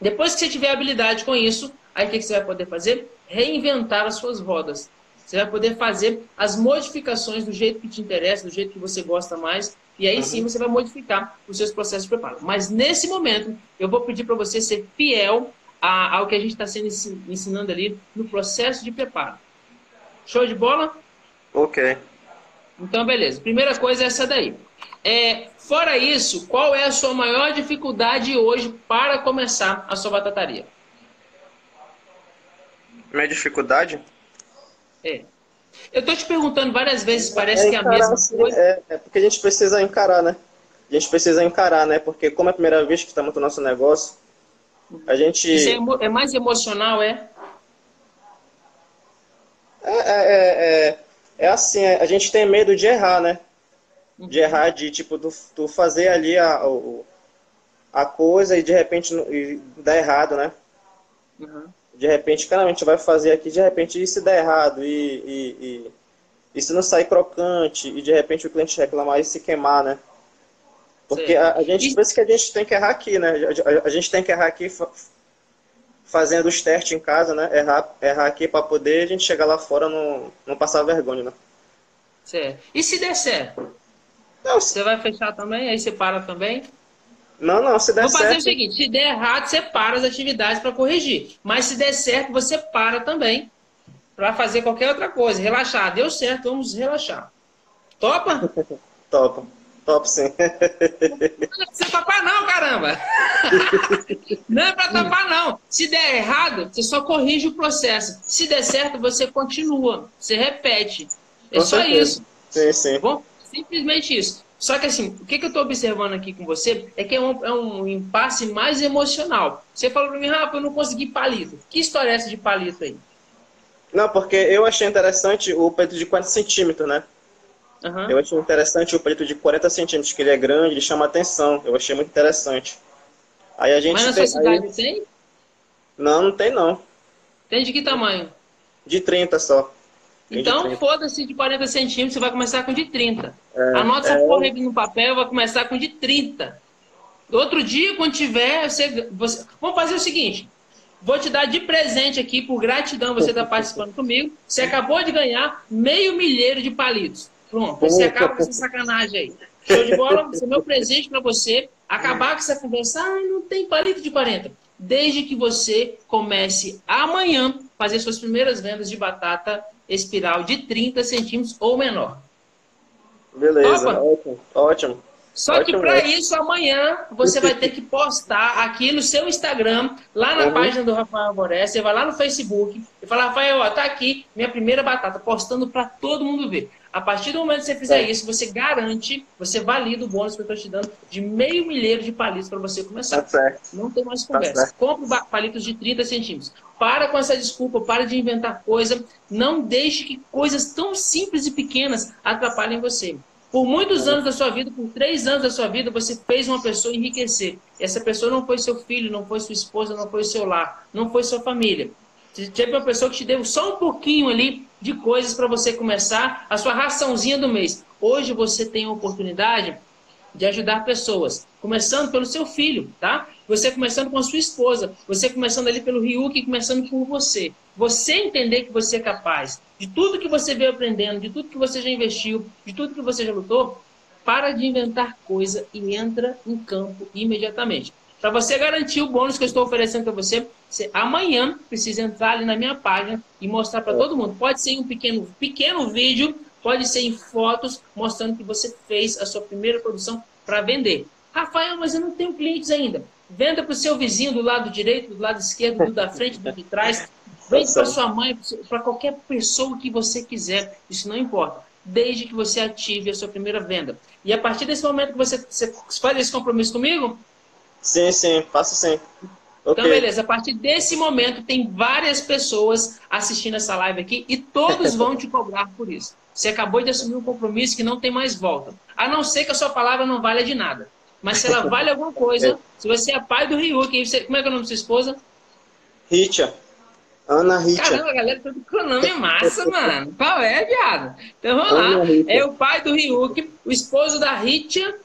Depois que você tiver habilidade com isso, aí o que você vai poder fazer? Reinventar as suas rodas. Você vai poder fazer as modificações do jeito que te interessa, do jeito que você gosta mais. E aí sim você vai modificar os seus processos de preparo. Mas nesse momento, eu vou pedir para você ser fiel a, ao que a gente está sendo ensinando ali no processo de preparo. Show de bola? Ok. Então, beleza. Primeira coisa é essa daí. É, fora isso, qual é a sua maior dificuldade hoje para começar a sua batataria? Minha dificuldade? É. Eu tô te perguntando várias vezes, parece é encarar, que é a mesma coisa. É, é porque a gente precisa encarar, né? A gente precisa encarar, né? Porque como é a primeira vez que estamos no nosso negócio, a gente... Isso é, emo... é mais emocional, é? É, é, é, é assim, a gente tem medo de errar, né? De errar, de tipo, tu, tu fazer ali a, a coisa e de repente e dar errado, né? Uhum. De repente, cara, a gente vai fazer aqui, de repente, e se der errado, e, e, e, e se não sair crocante, e de repente o cliente reclamar e se queimar, né? Porque a, a gente, por isso que a gente tem que errar aqui, né? A, a, a gente tem que errar aqui fazendo os testes em casa, né? Errar, errar aqui para poder a gente chegar lá fora não, não passar vergonha, né? Certo. E se der certo? Não, você vai fechar também? Aí você para também? Não, não, se der certo... Vou fazer certo. O seguinte, se der errado, você para as atividades para corrigir. Mas se der certo, você para também para fazer qualquer outra coisa. Relaxar, deu certo, vamos relaxar. Topa? Topa, topa sim. Você topar não, caramba! Não é para topar não. Se der errado, você só corrige o processo. Se der certo, você continua, você repete. É só isso. Sim, sim. Tá bom? Simplesmente isso. Só que assim, o que eu estou observando aqui com você é que é um, é um impasse mais emocional. Você falou para mim, Rafa, eu não consegui palito. Que história é essa de palito aí? Não, porque eu achei interessante o palito de quarenta centímetros, né? Uhum. Eu achei interessante o palito de quarenta centímetros, que ele é grande, ele chama atenção. Eu achei muito interessante. Aí a gente Mas na tem, sua cidade aí... tem? Não, não tem não. Tem de que tamanho? De trinta só. Então, foda-se de quarenta centímetros, você vai começar com de trinta. É, Anota essa é... porra aqui no papel, vai começar com de trinta. Outro dia, quando tiver, você, você... vamos fazer o seguinte. Vou te dar de presente aqui, por gratidão, você está participando comigo. Você acabou de ganhar meio milheiro de palitos. Pronto, você acaba com essa sacanagem aí. Show de bola, esse é meu presente para você. Acabar com essa conversa, ah, não tem palito de quarenta. Desde que você comece amanhã a fazer suas primeiras vendas de batata espiral de trinta centímetros ou menor. Beleza, Opa. ótimo. ótimo. Só ótimo, que para isso, amanhã, você vai ter que postar aqui no seu Instagram, lá na uhum. página do Raphael Arvoré, você vai lá no Facebook e fala, Rafael, ó, tá aqui minha primeira batata, postando para todo mundo ver. A partir do momento que você fizer é. isso, você garante, você valida o bônus que eu estou te dando de meio milheiro de palitos para você começar. Tá certo. Não tem mais conversa. Tá compre palitos de trinta centímetros. Para com essa desculpa, para de inventar coisa. Não deixe que coisas tão simples e pequenas atrapalhem você. Por muitos anos da sua vida, por três anos da sua vida, você fez uma pessoa enriquecer. Essa pessoa não foi seu filho, não foi sua esposa, não foi seu lar, não foi sua família. Teve uma pessoa que te deu só um pouquinho ali de coisas para você começar a sua raçãozinha do mês. Hoje você tem a oportunidade de ajudar pessoas, começando pelo seu filho, tá? Você começando com a sua esposa, você começando ali pelo Ryuk, começando por você. Você entender que você é capaz de tudo que você veio aprendendo, de tudo que você já investiu, de tudo que você já lutou, para de inventar coisa e entra em campo imediatamente. Para você garantir o bônus que eu estou oferecendo para você, você amanhã precisa entrar ali na minha página e mostrar para todo mundo. Pode ser em um pequeno, pequeno vídeo, pode ser em fotos, mostrando que você fez a sua primeira produção para vender. Rafael, mas eu não tenho clientes ainda. Venda para o seu vizinho do lado direito, do lado esquerdo, do da frente, do de trás. Vende para sua mãe, para qualquer pessoa que você quiser. Isso não importa. Desde que você ative a sua primeira venda. E a partir desse momento que você, você faz esse compromisso comigo... Sim, sim, faço sim. Então, okay. Beleza. A partir desse momento, tem várias pessoas assistindo essa live aqui e todos vão te cobrar por isso. Você acabou de assumir um compromisso que não tem mais volta. A não ser que a sua palavra não valha de nada. Mas se ela vale alguma coisa, se você é pai do Ryuk, você... como é que é o nome da sua esposa? Richa. Ana Richa. Caramba, a galera tá com o nome massa, mano. Qual é, viado? Então, vamos Ana lá. Richa. É o pai do Ryuk, o esposo da Richa,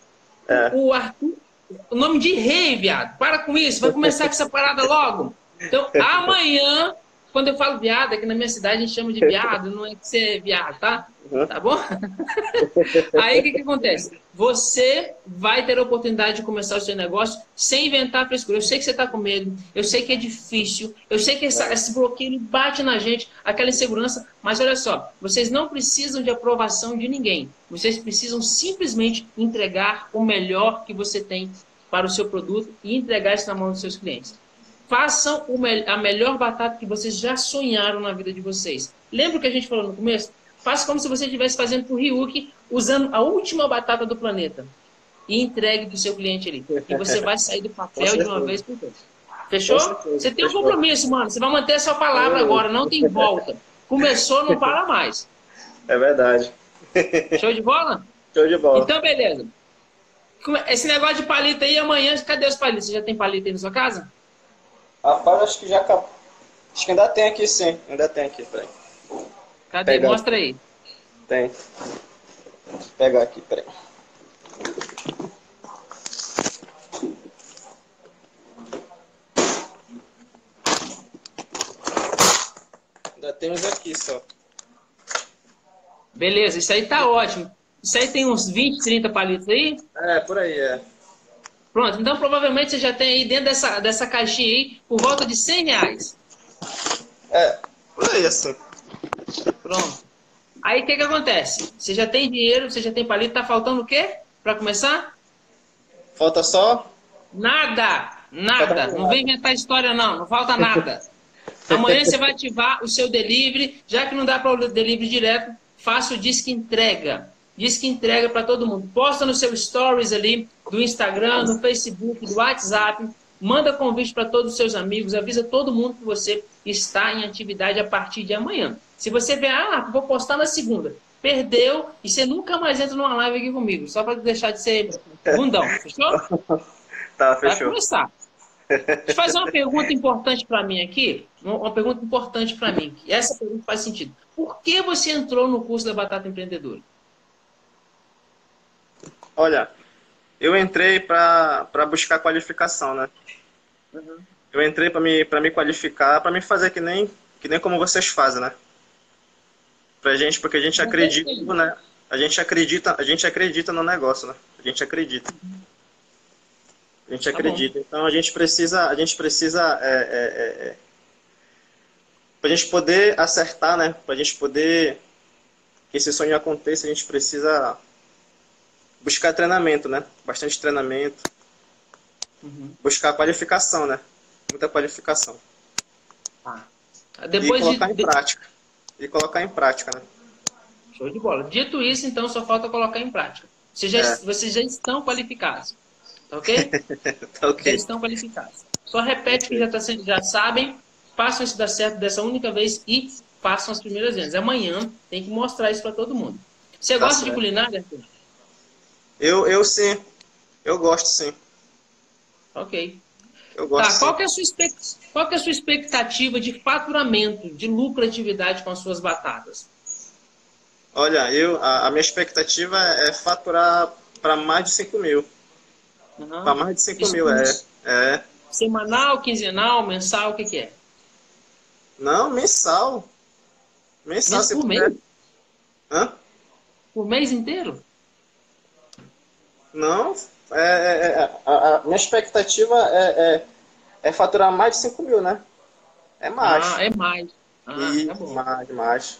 é. o Arthur. O nome de rei, viado. Para com isso. Vai começar com essa parada logo. Então, amanhã, quando eu falo viado, aqui na minha cidade a gente chama de viado, não é que você é viado, tá? Uhum. Tá bom? Aí, o que, que acontece? Você vai ter a oportunidade de começar o seu negócio sem inventar frescura. Eu sei que você tá com medo. Eu sei que é difícil. Eu sei que essa, esse bloqueio bate na gente, aquela insegurança. Mas olha só, vocês não precisam de aprovação de ninguém. Vocês precisam simplesmente entregar o melhor que você tem para o seu produto e entregar isso na mão dos seus clientes. Façam a melhor batata que vocês já sonharam na vida de vocês. Lembra o que a gente falou no começo? Faça como se você estivesse fazendo para o Ryuk, usando a última batata do planeta. E entregue para o seu cliente ali. E você vai sair do papel de uma vez por todas. Fechou? Você tem um compromisso, mano. Você vai manter a sua palavra agora. Não tem volta. Começou, não para mais. É verdade. Show de bola? Show de bola. Então, beleza. Esse negócio de palito aí, amanhã, cadê os palitos? Você já tem palito aí na sua casa? Rapaz, acho que já acabou. Acho que ainda tem aqui, sim. Ainda tem aqui, peraí. Cadê? Pega. Mostra aí. Tem. Vou pegar aqui, peraí. Ainda tem uns aqui só. Beleza, isso aí tá ótimo. Isso aí tem uns vinte, trinta palitos aí? É, por aí, é. Pronto, então provavelmente você já tem aí dentro dessa, dessa caixinha aí por volta de cem reais. É, por aí, assim. Pronto. Aí o que que acontece? Você já tem dinheiro, você já tem palito, tá faltando o quê? Pra começar? Falta só? Nada, nada. Não vem inventar história não, não falta nada. Amanhã você vai ativar o seu delivery, já que não dá para o delivery direto, faça o disque entrega. Disque entrega para todo mundo. Posta no seu stories ali, do Instagram, do Facebook, do WhatsApp. Manda convite para todos os seus amigos, avisa todo mundo que você está em atividade a partir de amanhã. Se você ver, ah, vou postar na segunda, perdeu e você nunca mais entra numa live aqui comigo, só para deixar de ser bundão, fechou? Tá, fechou. Vai começar. Deixa eu fazer uma pergunta importante para mim aqui, uma pergunta importante para mim, essa pergunta faz sentido. Por que você entrou no curso da Batata Empreendedora? Olha, eu entrei para buscar qualificação, né? Uhum. Eu entrei para me, pra me qualificar, para me fazer que nem, que nem como vocês fazem, né? Pra gente, porque a gente acredita, né? A gente acredita, a gente acredita no negócio, né? A gente acredita. A gente acredita. Então a gente precisa, a gente precisa, é, é, é, pra gente poder acertar, né? Pra gente poder que esse sonho aconteça, a gente precisa buscar treinamento, né? Bastante treinamento. Uhum. Buscar qualificação, né? Muita qualificação. Ah. Depois e colocar de... em prática. E colocar em prática, né? Show de bola. Dito isso, então, só falta colocar em prática. Vocês já, é. vocês já estão qualificados. Tá ok? Tá ok. Já estão qualificados. Só repete o okay. que já, tá sendo, já sabem. Façam isso dar certo dessa única vez e façam as primeiras vendas. Amanhã tem que mostrar isso para todo mundo. Você tá gosta certo. de culinária, Arthur? Eu, eu sim. Eu gosto, sim. Ok. Eu gosto, tá, sim. Qual que é a sua expectativa? Qual que é a sua expectativa de faturamento, de lucratividade com as suas batatas? Olha, eu, a, a minha expectativa é faturar para mais de cinco mil. Uhum. Para mais de cinco mil, é, é. Semanal, quinzenal, mensal, o que que é? Não, mensal. Mensal, se puder. Por mês? Hã? Por mês inteiro? Não, é, é, a, a minha expectativa é, é, é faturar mais de cinco mil, né? É mais. Ah, é mais. Ah, e tá bom. Mais, mais.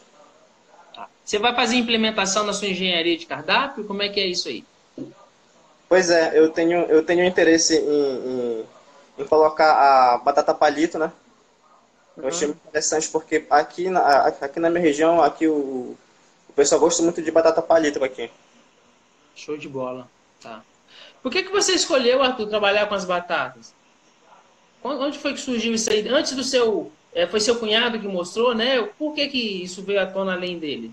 Tá. Você vai fazer implementação na sua engenharia de cardápio? Como é que é isso aí? Pois é, eu tenho, eu tenho interesse em, em, em colocar a batata palito, né? Uhum. Eu achei muito interessante porque aqui na, aqui na minha região, aqui o, o pessoal gosta muito de batata palito aqui. Show de bola. Tá. Por que que você escolheu, Arthur, trabalhar com as batatas? Onde foi que surgiu isso aí? Antes do seu... Foi seu cunhado que mostrou, né? Por que que isso veio à tona além dele?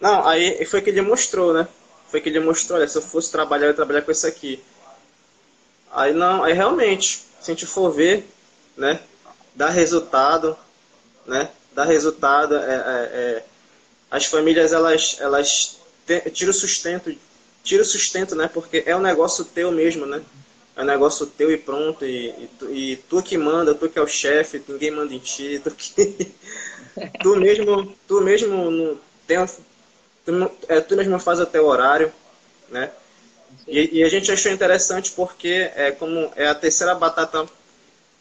Não, aí foi que ele mostrou, né? Foi que ele mostrou, olha, se eu fosse trabalhar, eu ia trabalhar com isso aqui. Aí não, aí realmente, se a gente for ver, né? Dá resultado, né? Dá resultado. É, é, é, as famílias, elas, elas tiram o sustento, tira o sustento, né? Porque é um negócio teu mesmo, né? É um negócio teu e pronto, e, e, tu, e tu que manda, tu que é o chefe, ninguém manda em ti, tu que... tu mesmo, tu mesmo, no, tem, tu, é, tu mesmo faz o teu horário, né? E, e a gente achou interessante porque é como é a terceira batata,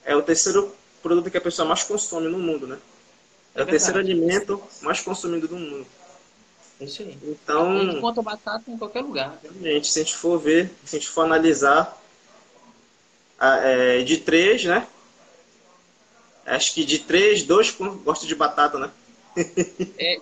é o terceiro produto que a pessoa mais consome no mundo, né? É, é o terceiro alimento mais consumido do mundo. Isso aí. Então... Ele conta batata em qualquer lugar. Gente, se a gente for ver, se a gente for analisar, é, de três, né? Acho que de três, dois gostam de batata, né? É,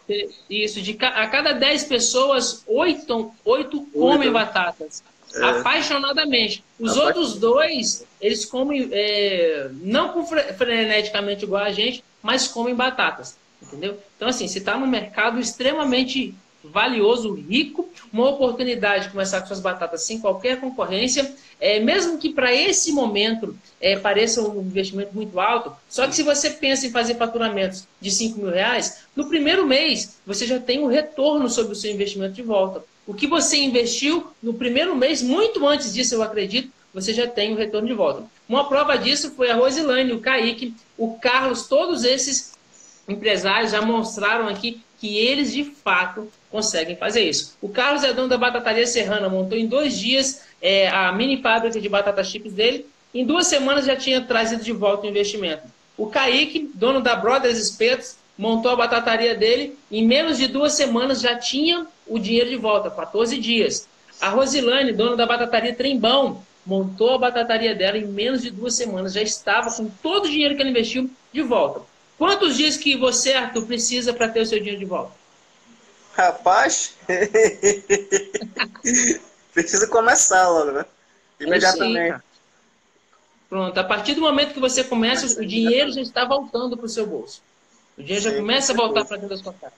isso, de ca... a cada dez pessoas, oito, oito comem oito. Batatas. É. Apaixonadamente. Os Apaixon... outros dois, eles comem, é, não freneticamente igual a gente, mas comem batatas. Entendeu? Então, assim, você está num mercado extremamente valioso, rico, uma oportunidade de começar com suas batatas sem qualquer concorrência, é, mesmo que para esse momento é, pareça um investimento muito alto, só que se você pensa em fazer faturamentos de cinco mil reais, no primeiro mês você já tem um retorno sobre o seu investimento de volta. O que você investiu no primeiro mês, muito antes disso, eu acredito, você já tem um retorno de volta. Uma prova disso foi a Rosilane, o Kaique, o Carlos, todos esses empresários já mostraram aqui que eles, de fato, conseguem fazer isso. O Carlos é dono da Batataria Serrana, montou em dois dias é, a mini fábrica de batata chips dele. Em duas semanas já tinha trazido de volta o investimento. O Kaique, dono da Brothers Espetos, montou a batataria dele. Em menos de duas semanas já tinha o dinheiro de volta, quatorze dias. A Rosilane, dona da Batataria Trembão, montou a batataria dela em menos de duas semanas. Já estava com todo o dinheiro que ela investiu de volta. Quantos dias que você, Arthur, precisa para ter o seu dinheiro de volta? Rapaz, precisa começar logo, né? Imediatamente. Pronto, a partir do momento que você começa, o dinheiro já está voltando para o seu bolso. O dinheiro já começa a voltar para dentro da sua casa.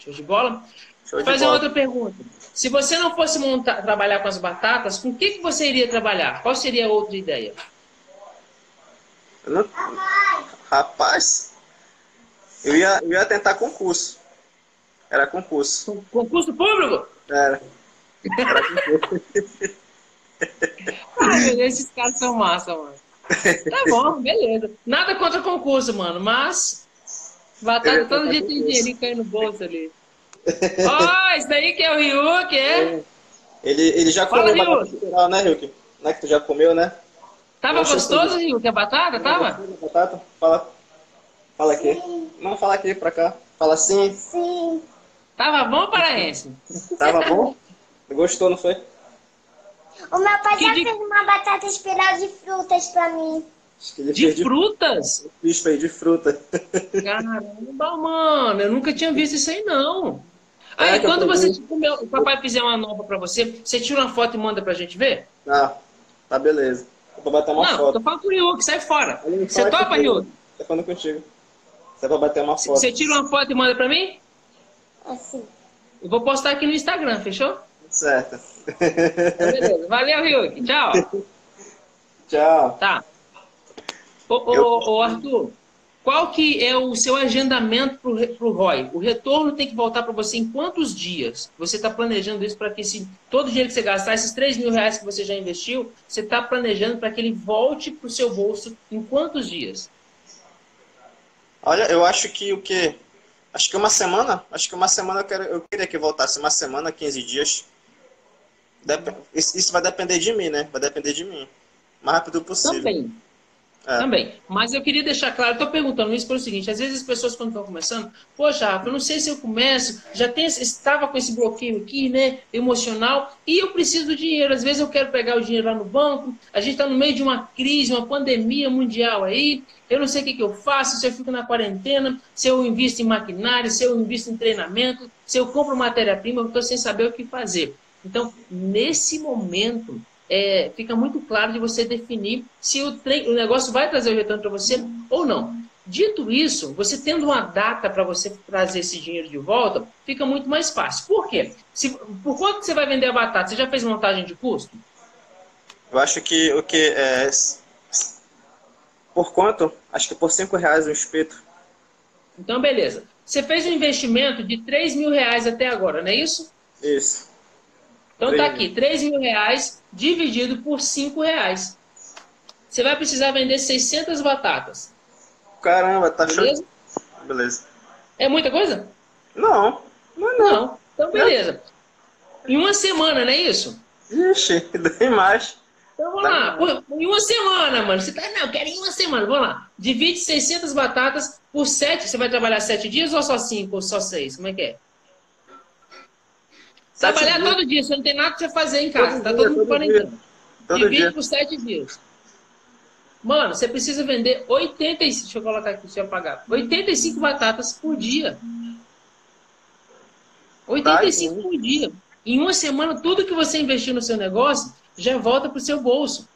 Show de bola? Vou fazer outra pergunta. Se você não fosse montar, trabalhar com as batatas, com o que, que você iria trabalhar? Qual seria a outra ideia? Não... Rapaz... Eu ia, eu ia tentar concurso. Era concurso. Concurso público? Era. Era concurso. Ai, esses caras são massa, mano. Tá bom, beleza. Nada contra concurso, mano, mas... Batata todo dia tem dinheirinho caindo no bolso ali. Ó, oh, isso daí que é o Ryuk, é? Ele, ele já Fala, comeu batata cultural, né, Ryuk? Não é que tu já comeu, né? Tava Nossa, gostoso, Ryuk? A batata, tava? Batata, fala... Fala aqui. Sim. Não, fala aqui, pra cá. Fala assim. Sim. Tava bom, paraense? Tava bom? Gostou, não foi? O meu pai que já de... fez uma batata espiral de frutas pra mim. De frutas? De... Isso aí, de fruta. Caramba, mano. Eu nunca tinha visto isso aí, não. É, aí, quando você comer, o papai fizer uma nova pra você, você tira uma foto e manda pra gente ver? Ah, tá beleza. Eu vou bater uma não, foto. Não, tô falando pro Ryuk, sai fora. Você topa, Ryuk? Tá falando contigo. Você vai bater uma foto. Você tira uma foto e manda pra mim? Assim. Eu vou postar aqui no Instagram, fechou? Certo. Então, beleza. Valeu, Ryuk. Tchau. Tchau. Tá. Ô, ô, Eu... ô, Arthur, qual que é o seu agendamento pro, pro R O I? O retorno tem que voltar pra você em quantos dias? Você tá planejando isso pra que se, todo dinheiro que você gastar, esses três mil reais que você já investiu, você tá planejando pra que ele volte pro seu bolso em quantos dias? Olha, eu acho que o quê? Acho que uma semana. Acho que uma semana eu, quero, eu queria que voltasse. Uma semana, quinze dias. Isso vai depender de mim, né? Vai depender de mim. O mais rápido possível. Também. É. Também. Mas eu queria deixar claro, estou perguntando isso pelo seguinte, às vezes as pessoas quando estão começando, poxa, Rafa, eu não sei se eu começo, já tenho, estava com esse bloqueio aqui, né, emocional, e eu preciso do dinheiro, às vezes eu quero pegar o dinheiro lá no banco, a gente está no meio de uma crise, uma pandemia mundial aí, eu não sei o que, que eu faço, se eu fico na quarentena, se eu invisto em maquinário, se eu invisto em treinamento, se eu compro matéria-prima, eu estou sem saber o que fazer. Então, nesse momento... É, fica muito claro de você definir se o, o negócio vai trazer o retorno para você ou não. Dito isso, você tendo uma data para você trazer esse dinheiro de volta, fica muito mais fácil. Por quê? Se, por quanto que você vai vender a batata? Você já fez montagem de custo? Eu acho que o que é... Por quanto? Acho que por cinco reais um espeto. Então, beleza. Você fez um investimento de três mil reais até agora, não é isso? Isso. Então tá aqui, três mil reais dividido por cinco reais. Você vai precisar vender seiscentas batatas. Caramba, tá beleza? Show. Beleza. É muita coisa? Não, não, não. não. Então beleza. Não. Em uma semana, não é isso? Ixi, dei mais. Então vamos tá. lá, por, em uma semana, mano. Você tá, não, eu quero em uma semana, vamos lá. Divide seiscentas batatas por sete, você vai trabalhar sete dias ou só cinco ou só seis? Como é que é? Trabalhar todo dia, você não tem nada pra você fazer em casa, todo tá dia, todo mundo quarentena. Divide por sete dias. Mano, você precisa vender oitenta e cinco, deixa eu colocar aqui, deixa eu apagar, oitenta e cinco batatas por dia. oitenta e cinco por dia. Em uma semana, tudo que você investiu no seu negócio já volta pro seu bolso.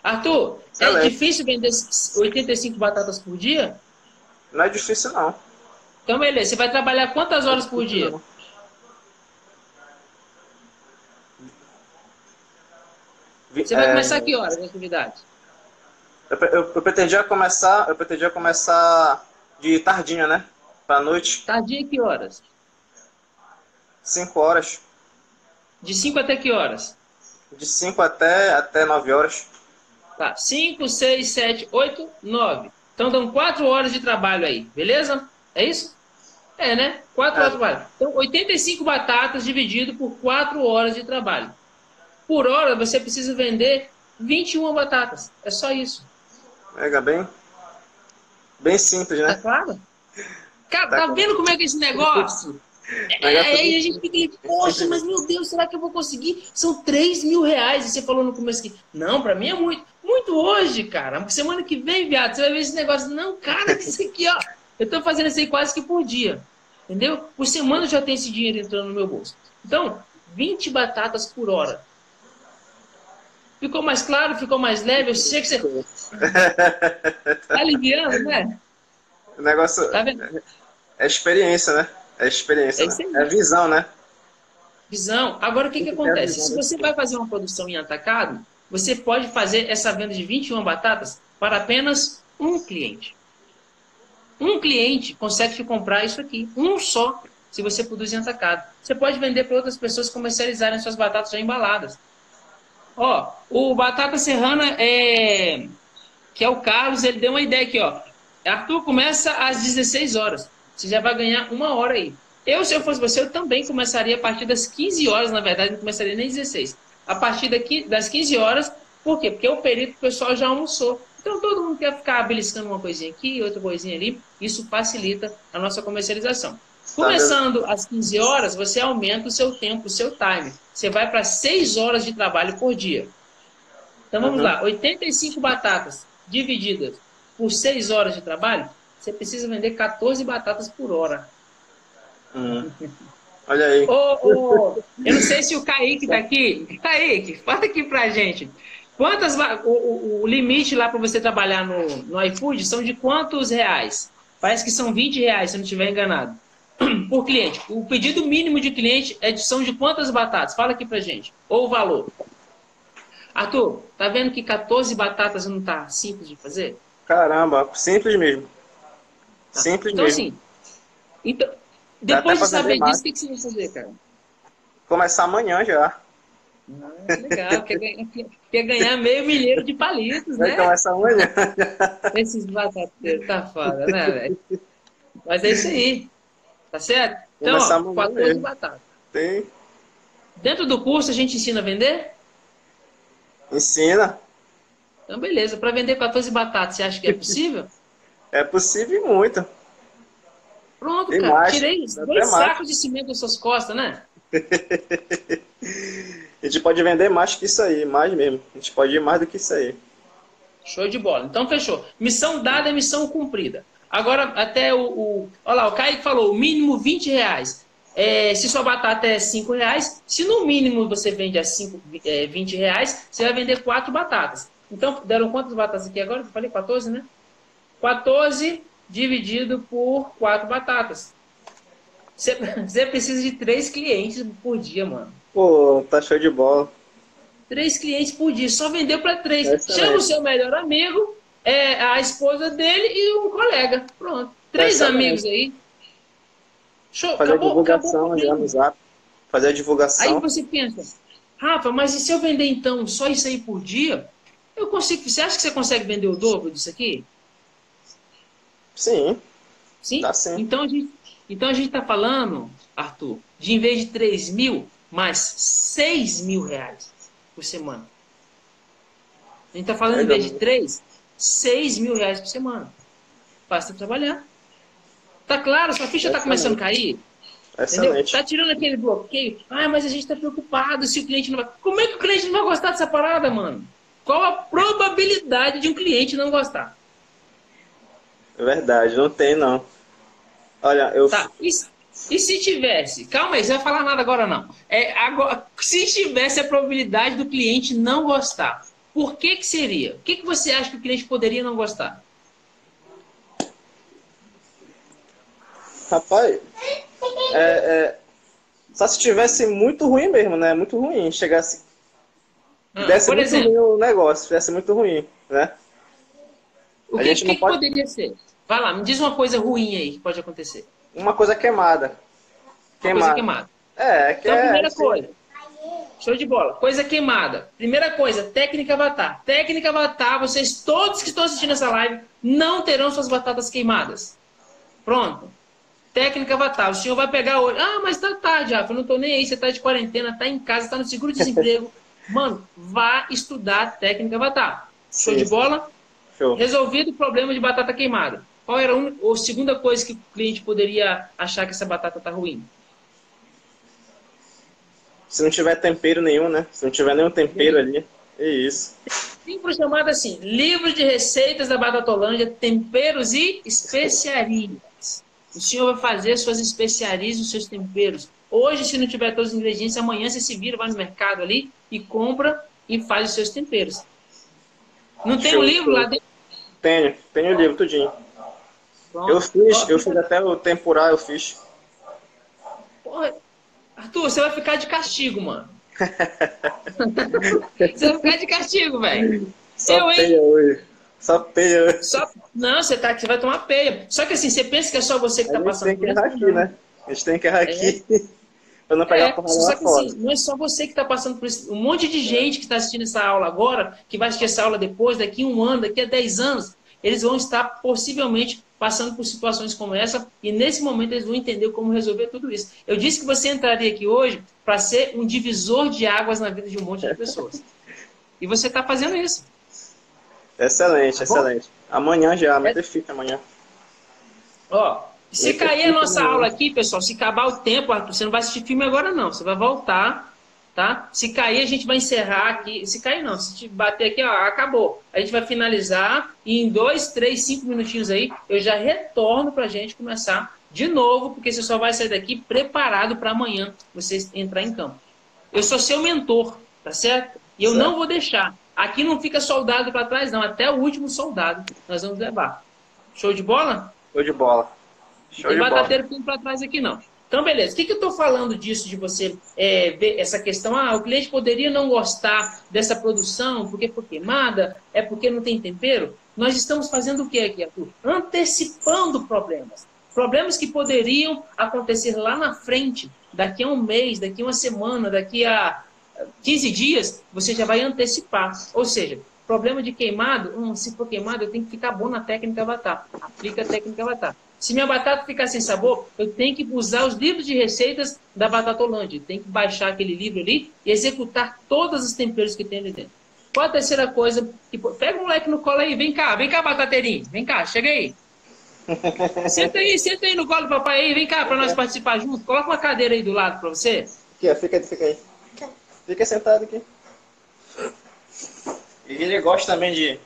Arthur, é difícil vender oitenta e cinco batatas por dia? Não é difícil, não. Então, beleza, você vai trabalhar quantas horas por dia? Você vai começar é... que horas a atividade? Eu, eu, eu pretendia começar, eu pretendia começar de tardinha, né? Pra noite. Tardinha que horas? cinco horas. De cinco até que horas? De cinco até, até nove horas. Tá, cinco, seis, sete, oito, nove. Então dão quatro horas de trabalho aí, beleza? É isso? É, né? quatro horas de trabalho. Então oitenta e cinco batatas dividido por quatro horas de trabalho. Por hora, você precisa vender vinte e uma batatas. É só isso. Pega bem. Bem simples, né? Tá claro? Cara, tá, tá vendo como é que é esse negócio? Aí é, é, é, a gente fica, poxa, mas meu Deus, será que eu vou conseguir? São três mil reais. E você falou no começo que, não, pra mim é muito. Muito hoje, cara. Semana que vem, viado, você vai ver esse negócio. Não, cara, isso aqui, ó. Eu tô fazendo isso aí quase que por dia. Entendeu? Por semana eu já tenho esse dinheiro entrando no meu bolso. Então, vinte batatas por hora. Ficou mais claro? Ficou mais leve? Eu sei que você... Tá aliviando, né? O negócio... Tá vendo? É experiência, né? É experiência. É, né? É visão, né? Visão. Agora, o que que acontece? É Se você vai fazer uma produção em atacado, você pode fazer essa venda de vinte e uma batatas para apenas um cliente. Um cliente consegue te comprar isso aqui. Um só, se você produz em atacado. Você pode vender para outras pessoas comercializarem suas batatas já embaladas. Ó, o Batata Serrana, é... que é o Carlos, ele deu uma ideia aqui, ó. Arthur, começa às dezesseis horas. Você já vai ganhar uma hora aí. Eu, se eu fosse você, eu também começaria a partir das quinze horas, na verdade, não começaria nem dezesseis. A partir daqui, das quinze horas, por quê? Porque é o período que o pessoal já almoçou. Então, todo mundo quer ficar beliscando uma coisinha aqui, outra coisinha ali. Isso facilita a nossa comercialização. Começando às quinze horas, você aumenta o seu tempo, o seu time. Você vai para seis horas de trabalho por dia. Então vamos uhum. lá, oitenta e cinco batatas divididas por seis horas de trabalho, você precisa vender quatorze batatas por hora. Uhum. Olha aí. Oh, oh, eu não sei se o Kaique está aqui. Kaique, fala aqui para a gente. Quantas, o, o, o limite lá para você trabalhar no, no iFood são de quantos reais? Parece que são vinte reais, se eu não estiver enganado. Por cliente, o pedido mínimo de cliente é de são de quantas batatas? Fala aqui pra gente. Ou o valor. Arthur, tá vendo que quatorze batatas não tá simples de fazer? Caramba, simples mesmo. Tá. Simples então, mesmo. Assim, então, depois de saber disso, o que você vai fazer, cara? Começar amanhã já. Ah, legal, quer ganhar, quer, quer ganhar meio milheiro de palitos, vai né? Vai começar amanhã. Esses batateiros, tá foda, né, velho? Mas é isso aí. Tá certo? Então, ó, quatorze batatas. Tem. Dentro do curso a gente ensina a vender? Ensina. Então, beleza. Para vender quatorze batatas, você acha que é possível? É possível e muito. Pronto, tem cara. Mais, tirei dois sacos de cimento das suas costas, né? A gente pode vender mais que isso aí, mais mesmo. A gente pode ir mais do que isso aí. Show de bola. Então, fechou. Missão dada, missão cumprida. Agora, até o... o olha lá, o Kaique falou, o mínimo vinte reais. É, se sua batata é cinco reais, se no mínimo você vende a cinco, é, vinte reais, você vai vender quatro batatas. Então, deram quantas batatas aqui agora? Eu falei quatorze, né? quatorze dividido por quatro batatas. Você, você precisa de três clientes por dia, mano. Pô, tá show de bola. Três clientes por dia, só vendeu para três. Essa Chama é. o seu melhor amigo, é, a esposa dele e um colega. Pronto. Três Essa amigos é. aí. Show. Fazer acabou, a divulgação, acabou já no zap. Fazer a divulgação. Aí você pensa, Rafa, mas e se eu vender então só isso aí por dia? Eu consigo. Você acha que você consegue vender o dobro disso aqui? Sim. Sim? Dá sim. Então a gente então a gente tá falando, Arthur, de em vez de três mil, mais seis mil reais por semana. A gente tá falando é em vez de três, seis mil reais por semana. Basta trabalhar. Tá claro? Sua ficha Excelente. tá começando a cair? Excelente. Tá tirando aquele bloqueio. Ah, mas a gente tá preocupado se o cliente não vai... Como é que o cliente não vai gostar dessa parada, mano? Qual a probabilidade de um cliente não gostar? Verdade, não tem não. Olha, eu... Tá, e, e se tivesse? Calma aí, você não vai falar nada agora não. É, agora, se tivesse a probabilidade do cliente não gostar, por que que seria? O que que você acha que o cliente poderia não gostar? Rapaz, é, é, só se tivesse muito ruim mesmo, né? Muito ruim, chegasse... Ah, desse por muito exemplo, ruim o negócio, fizesse muito ruim, né? O que, que, que pode... poderia ser? Vai lá, me diz uma coisa ruim aí que pode acontecer. Uma coisa queimada. Queimada. Uma coisa queimada. É, que então, é... primeira coisa. Show de bola. Coisa queimada. Primeira coisa, técnica avatar. Técnica avatar, vocês todos que estão assistindo essa live não terão suas batatas queimadas. Pronto. Técnica avatar. O senhor vai pegar hoje. Ah, mas tá tarde, Rafa. Eu não tô nem aí. Você tá de quarentena, tá em casa, tá no seguro-desemprego. Mano, vá estudar técnica avatar. Show Sim. de bola? Show. Resolvido o problema de batata queimada. Qual era a segunda coisa que o cliente poderia achar que essa batata tá ruim? Se não tiver tempero nenhum, né? Se não tiver nenhum tempero Sim. ali, é isso. Tem um chamado assim, livro de receitas da Batatolândia, temperos e especiarias. O senhor vai fazer suas especiarias, os seus temperos. Hoje, se não tiver todos os ingredientes, amanhã você se vira, vai no mercado ali e compra e faz os seus temperos. Não tem o livro lá dentro? Tenho, tenho o livro, tudinho. Pronto. Eu fiz, eu fiz até o temporar, eu fiz. Porra, Arthur, você vai ficar de castigo, mano. Você vai ficar de castigo, velho. Só eu, peia hoje. Só peia. Só... Não, você, tá, você vai tomar peia. Só que assim, você pensa que é só você que tá passando. A gente tem que errar aqui, né? A gente tem que errar aqui. É. Pra não pegar é, a porra lá fora. Assim, não é só você que está passando por isso. Um monte de gente que está assistindo essa aula agora, que vai assistir essa aula depois, daqui a um ano, daqui a dez anos, eles vão estar possivelmente passando por situações como essa e nesse momento eles vão entender como resolver tudo isso. Eu disse que você entraria aqui hoje para ser um divisor de águas na vida de um monte de pessoas. E você está fazendo isso. Excelente, tá excelente. Amanhã já, mas é... fica amanhã. Ó... Se cair a nossa aula aqui, pessoal, se acabar o tempo, Arthur, você não vai assistir filme agora não, você vai voltar, tá? Se cair, a gente vai encerrar aqui, se cair não, se te bater aqui, ó, acabou. A gente vai finalizar e em dois, três, cinco minutinhos aí, eu já retorno pra gente começar de novo, porque você só vai sair daqui preparado para amanhã você entrar em campo. Eu sou seu mentor, tá certo? E eu certo. não vou deixar. Aqui não fica soldado para trás não, até o último soldado nós vamos levar. Show de bola? Show de bola. Show não tem batateiro que para trás aqui, não. Então, beleza. O que, que eu estou falando disso, de você é, ver essa questão? Ah, o cliente poderia não gostar dessa produção porque foi queimada, é porque não tem tempero? Nós estamos fazendo o que aqui, Arthur? Antecipando problemas. Problemas que poderiam acontecer lá na frente, daqui a um mês, daqui a uma semana, daqui a quinze dias, você já vai antecipar. Ou seja, problema de queimado, hum, se for queimado, eu tenho que ficar bom na técnica avatar. Aplica a técnica avatar. Se minha batata ficar sem sabor, eu tenho que usar os livros de receitas da Batatolândia. Tem que baixar aquele livro ali e executar todos os temperos que tem ali dentro. Qual a terceira coisa? Que... Pega o moleque no colo aí, vem cá, vem cá, batateirinho, vem cá, chega aí. Senta aí, senta aí no colo do papai aí, vem cá para nós participar junto. Coloca uma cadeira aí do lado para você. Aqui, ó, fica, fica aí. Fica sentado aqui. E ele gosta também de...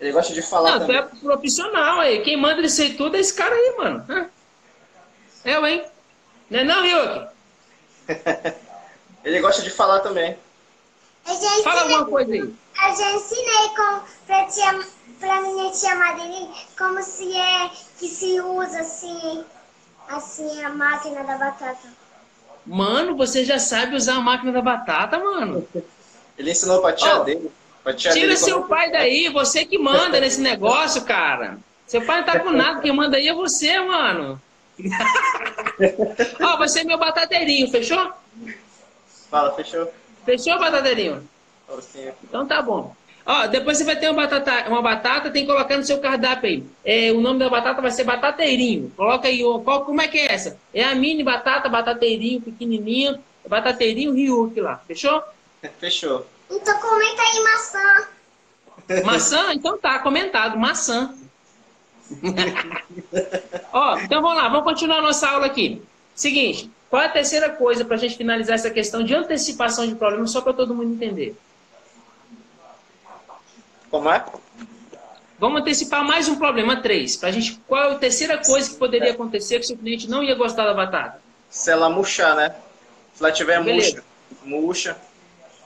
Ele gosta de falar. Não, também. Tu é profissional aí. Quem manda ele ser tudo é esse cara aí, mano. É eu, hein? Não é não, Ryuk? Ele gosta de falar também. Eu já Fala ensinei, alguma coisa aí. Eu já ensinei como, pra, tia, pra minha tia Madeline como se é que se usa assim, assim a máquina da batata. Mano, você já sabe usar a máquina da batata, mano. Ele ensinou pra tia oh. dele. Tira seu pai daí, você que manda nesse negócio, cara. Seu pai não tá com nada, quem manda aí é você, mano. Ó, você é meu batateirinho, fechou? Fala, fechou. Fechou, batateirinho? Então tá bom. Ó, depois você vai ter uma batata, uma batata tem que colocar no seu cardápio aí. É, o nome da batata vai ser batateirinho. Coloca aí, qual, como é que é essa? É a mini batata, batateirinho, pequenininho, batateirinho Ryuk lá, fechou? Fechou. Então comenta aí maçã. Maçã? Então tá, comentado, maçã. Ó, então vamos lá, vamos continuar a nossa aula aqui. Seguinte, qual é a terceira coisa para a gente finalizar essa questão de antecipação de problemas, só para todo mundo entender? Como é? Vamos antecipar mais um problema, três. Pra gente, qual é a terceira coisa que poderia acontecer que o seu cliente não ia gostar da batata? Se ela murchar, né? Se ela tiver murcha. Murcha.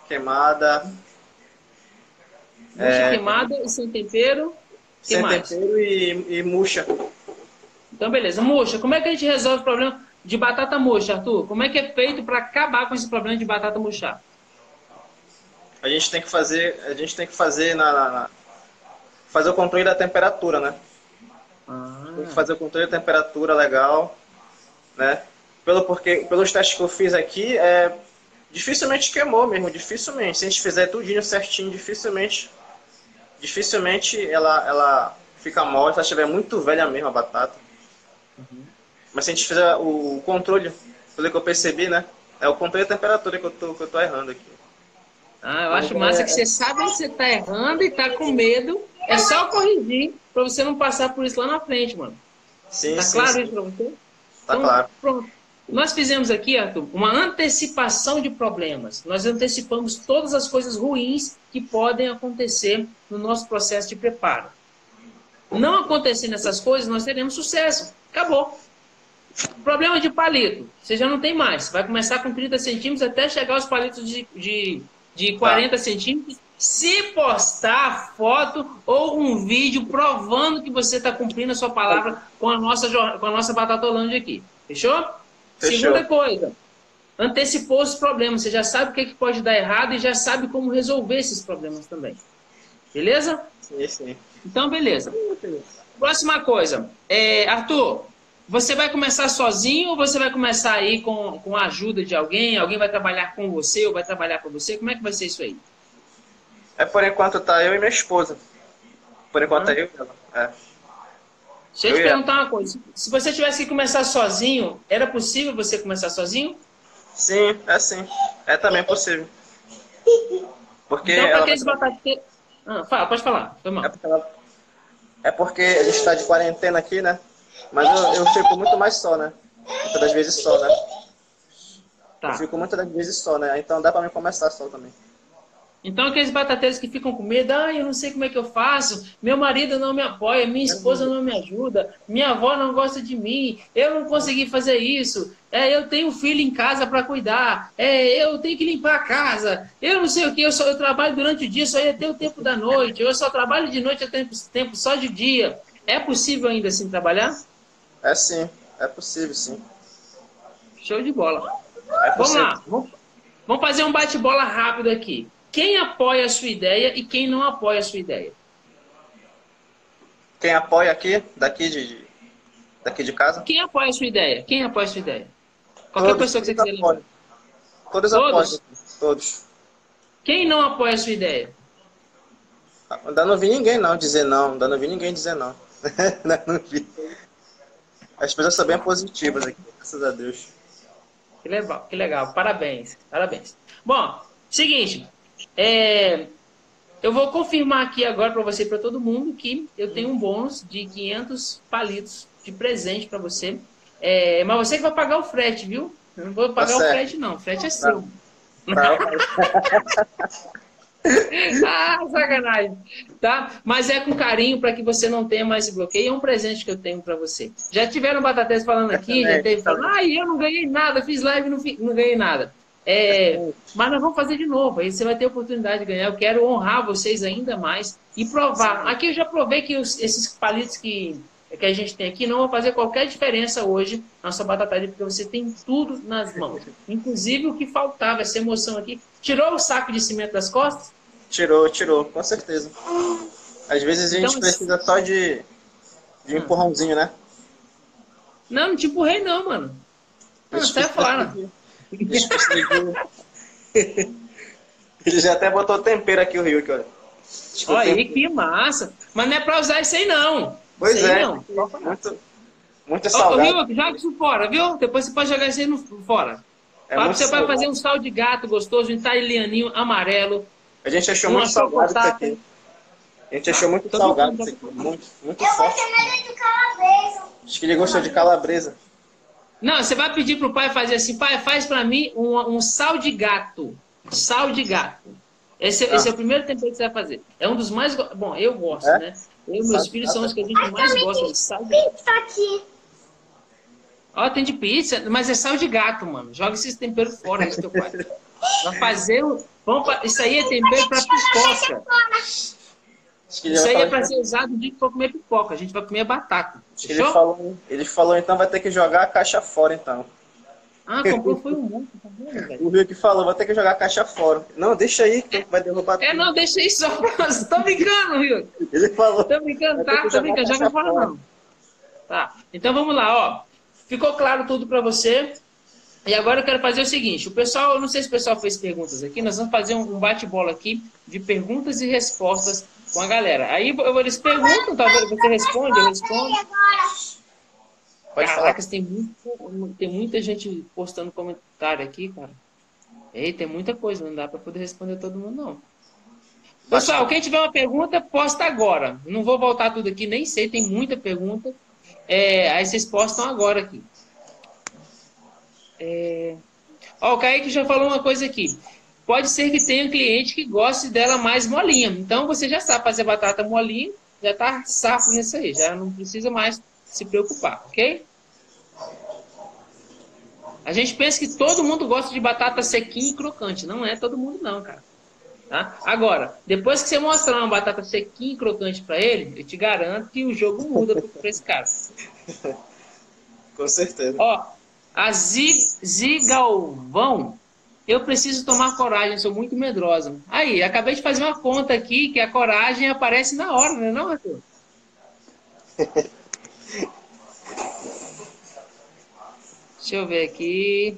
Queimada. Murcha é... queimada e sem tempero. Que sem mais? Tempero e, e murcha. Então, beleza. Murcha. Como é que a gente resolve o problema de batata murcha, Arthur? Como é que é feito para acabar com esse problema de batata murchar? A gente tem que fazer, a gente tem que fazer, na, na, na... fazer o controle da temperatura, né? Ah. Tem que fazer o controle da temperatura legal, né? Pelo porque, pelos testes que eu fiz aqui, é... dificilmente queimou mesmo, dificilmente. Se a gente fizer tudinho certinho, dificilmente dificilmente ela, ela fica mole, se ela estiver muito velha mesmo a batata. Uhum. Mas se a gente fizer o controle, pelo que eu percebi, né? É o controle da temperatura que eu tô, que eu tô errando aqui. Ah, eu acho massa que você sabe que você tá errando e tá com medo. É só corrigir pra você não passar por isso lá na frente, mano. Sim, tá sim, claro sim. isso pra você? Tá então, claro. Pronto. Nós fizemos aqui, Arthur, uma antecipação de problemas. Nós antecipamos todas as coisas ruins que podem acontecer no nosso processo de preparo. Não acontecendo essas coisas, nós teremos sucesso. Acabou. Problema de palito. Você já não tem mais. Vai começar com trinta centímetros até chegar aos palitos de, de, de quarenta centímetros. Se postar foto ou um vídeo provando que você está cumprindo a sua palavra com a nossa, com a nossa Batatolândia aqui. Fechou? Fechou. Segunda coisa, antecipou os problemas. Você já sabe o que, é que pode dar errado e já sabe como resolver esses problemas também. Beleza? Sim, sim. Então, beleza. Próxima coisa. É, Arthur, você vai começar sozinho ou você vai começar aí com, com a ajuda de alguém? Alguém vai trabalhar com você ou vai trabalhar com você? Como é que vai ser isso aí? É, por enquanto tá eu e minha esposa. Por enquanto ah. é eu e ela. É. Deixa eu te perguntar uma coisa. Se você tivesse que começar sozinho, era possível você começar sozinho? Sim, é sim. É também possível. Porque então, para aqueles vai... batateiros... Ah, fala, pode falar. Foi mal. É porque, ela... é porque a gente está de quarentena aqui, né? Mas eu, eu fico muito mais só, né? Muitas das vezes só, né? Tá. Eu fico muitas das vezes só, né? Então dá para mim começar só também. Então, aqueles batateiros que ficam com medo, ah, eu não sei como é que eu faço, meu marido não me apoia, minha esposa não me ajuda, minha avó não gosta de mim, eu não consegui fazer isso, é, eu tenho um filho em casa para cuidar, é, eu tenho que limpar a casa, eu não sei o que, eu, só, eu trabalho durante o dia, só ia ter o tempo da noite, eu só trabalho de noite, eu tenho tempo só de dia. É possível ainda assim trabalhar? É sim, é possível sim. Show de bola. É vamos lá, vamos fazer um bate-bola rápido aqui. Quem apoia a sua ideia e quem não apoia a sua ideia? Quem apoia aqui, daqui de, daqui de casa? Quem apoia a sua ideia? Quem apoia a sua ideia? Qualquer todos, pessoa que você quiser lembrar. Todos, todos apoiam. Todos. Quem não apoia a sua ideia? Ainda não vi ninguém não dizer não. Ainda não vi ninguém dizer não. Ainda não vi. As pessoas são bem positivas aqui, graças a Deus. Que legal, que legal. Parabéns, parabéns. Bom, seguinte, é, eu vou confirmar aqui agora para você e para todo mundo que eu tenho um bônus de quinhentos palitos de presente para você. É, mas você que vai pagar o frete, viu? Eu não vou pagar tá o certo. frete, não. O frete é seu. Tá. Ah, sacanagem. Tá? Mas é com carinho para que você não tenha mais esse bloqueio. É um presente que eu tenho para você. Já tiveram batatas falando aqui, é, já teve tá falando, ah, eu não ganhei nada, fiz live e não, não ganhei nada. É, mas nós vamos fazer de novo, aí você vai ter a oportunidade de ganhar. Eu quero honrar vocês ainda mais e provar. Aqui eu já provei que os, esses palitos que, que a gente tem aqui não vão fazer qualquer diferença hoje na sua batataria, porque você tem tudo nas mãos. Inclusive o que faltava, essa emoção aqui. Tirou o saco de cimento das costas? Tirou, tirou, com certeza. Às vezes a gente então, precisa só de, de empurrãozinho, né? Não, não te empurrei não, mano. Não, sai fora. Ele já até botou tempero aqui o Rio, aqui, olha. Olha aí, que massa. Mas não é pra usar isso aí, não. Pois isso é, aí, não. muito, muito salgado. Ô, Rio, joga isso fora, viu? Depois você pode jogar isso aí no, fora. É você vai salgado. fazer um sal de gato gostoso, um italianinho amarelo. A gente achou muito salgado isso aqui. A gente achou muito Todo salgado isso aqui. Muito, muito Eu forte. Eu gostei de calabresa. Acho que ele gostou de calabresa. Não, você vai pedir pro pai fazer assim, pai, faz para mim um, um sal de gato. Sal de gato. Esse, ah. esse é o primeiro tempero que você vai fazer. É um dos mais... Bom, eu gosto, é? né? Eu e meus sal filhos são os que a gente ah, mais gosta de sal de gato. Pizza aqui. Ó, tem de pizza, mas é sal de gato, mano. Joga esses temperos fora, esse teu pai. Vai fazer o... Vamos pra... Isso aí é tempero pra pipoca. Isso aí é pra ser usado no dia que for comer pipoca. A gente vai comer batata. Ele falou, ele falou, então vai ter que jogar a caixa fora, então. Ah, comprou foi um monte, tá vendo, velho? O Rio que falou, vai ter que jogar a caixa fora. Não, deixa aí que vai derrubar tudo. É, não, deixa aí só. Tô brincando, Rio. Ele falou. Tô brincando, tá? Tô brincando, joga fora não. Tá, então vamos lá, ó. Ficou claro tudo pra você? E agora eu quero fazer o seguinte, o pessoal, eu não sei se o pessoal fez perguntas aqui, nós vamos fazer um bate-bola aqui de perguntas e respostas com a galera. Aí eles perguntam, talvez você responda, eu respondo. Caraca, tem, muito, tem muita gente postando comentário aqui, cara. Ei, tem muita coisa, não dá para poder responder todo mundo, não. Pessoal, quem tiver uma pergunta, posta agora. Não vou voltar tudo aqui, nem sei, tem muita pergunta. É, aí vocês postam agora aqui. É... Oh, o Kaique já falou uma coisa aqui. Pode ser que tenha um cliente que goste dela mais molinha. Então você já sabe fazer batata molinha, já tá safo nisso aí, já não precisa mais se preocupar, ok? A gente pensa que todo mundo gosta de batata sequinha e crocante. Não é todo mundo não, cara. Tá? Agora, depois que você mostrar uma batata sequinha e crocante para ele, eu te garanto que o jogo muda para esse cara. Com certeza. Ó, a Zigalvão, eu preciso tomar coragem, sou muito medrosa. Aí, acabei de fazer uma conta aqui que a coragem aparece na hora, não é não, Arthur? Deixa eu ver aqui.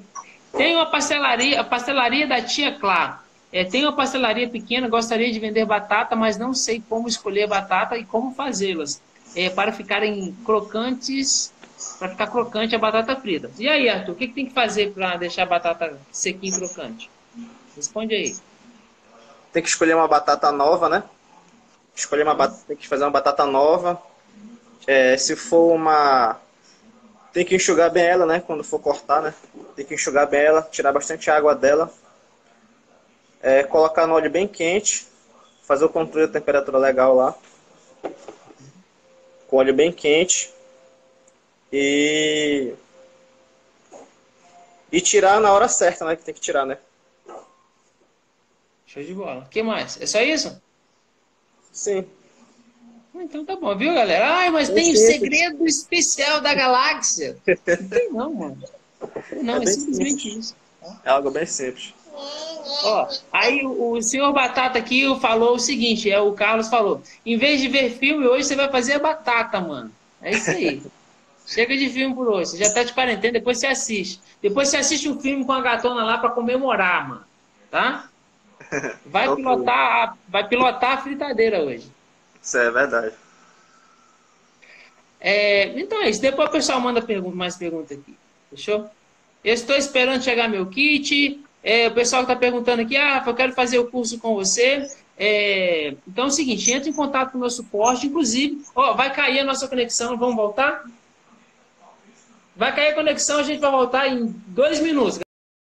Tem uma pastelaria, a pastelaria da tia Clá. É, tem uma pastelaria pequena, gostaria de vender batata, mas não sei como escolher batata e como fazê-las. É, para ficarem crocantes... Para ficar crocante a batata frita. E aí, Arthur, o que, que tem que fazer para deixar a batata sequinha e crocante? Responde aí. Tem que escolher uma batata nova, né? Escolher uma batata, tem que fazer uma batata nova. É, se for uma... Tem que enxugar bem ela, né? Quando for cortar, né? Tem que enxugar bem ela, tirar bastante água dela. É, colocar no óleo bem quente. Fazer o controle da temperatura legal lá. Com óleo bem quente. E... e tirar na hora certa, né? Que tem que tirar, né? Show de bola. O que mais? É só isso? Sim. Então tá bom, viu, galera? Ai, mas eu tem o um segredo especial da galáxia. Não tem não, mano. Não, é, é simplesmente simples. isso. É algo bem simples. Ó, aí o senhor Batata aqui falou o seguinte, é, o Carlos falou, em vez de ver filme, hoje você vai fazer a batata, mano. É isso aí. Chega de filme por hoje. Você já tá de quarentena, depois você assiste. Depois você assiste um filme com a gatona lá para comemorar, mano. Tá? Vai pilotar, a, vai pilotar a fritadeira hoje. Isso é verdade. É, então é isso. Depois o pessoal manda pergunta, mais perguntas aqui. Fechou? Eu estou esperando chegar meu kit. É, o pessoal está perguntando aqui, ah, eu quero fazer o curso com você. É, então é o seguinte, entra em contato com o meu suporte, inclusive, ó, vai cair a nossa conexão, vamos voltar? Vai cair a conexão, a gente vai voltar em dois minutos.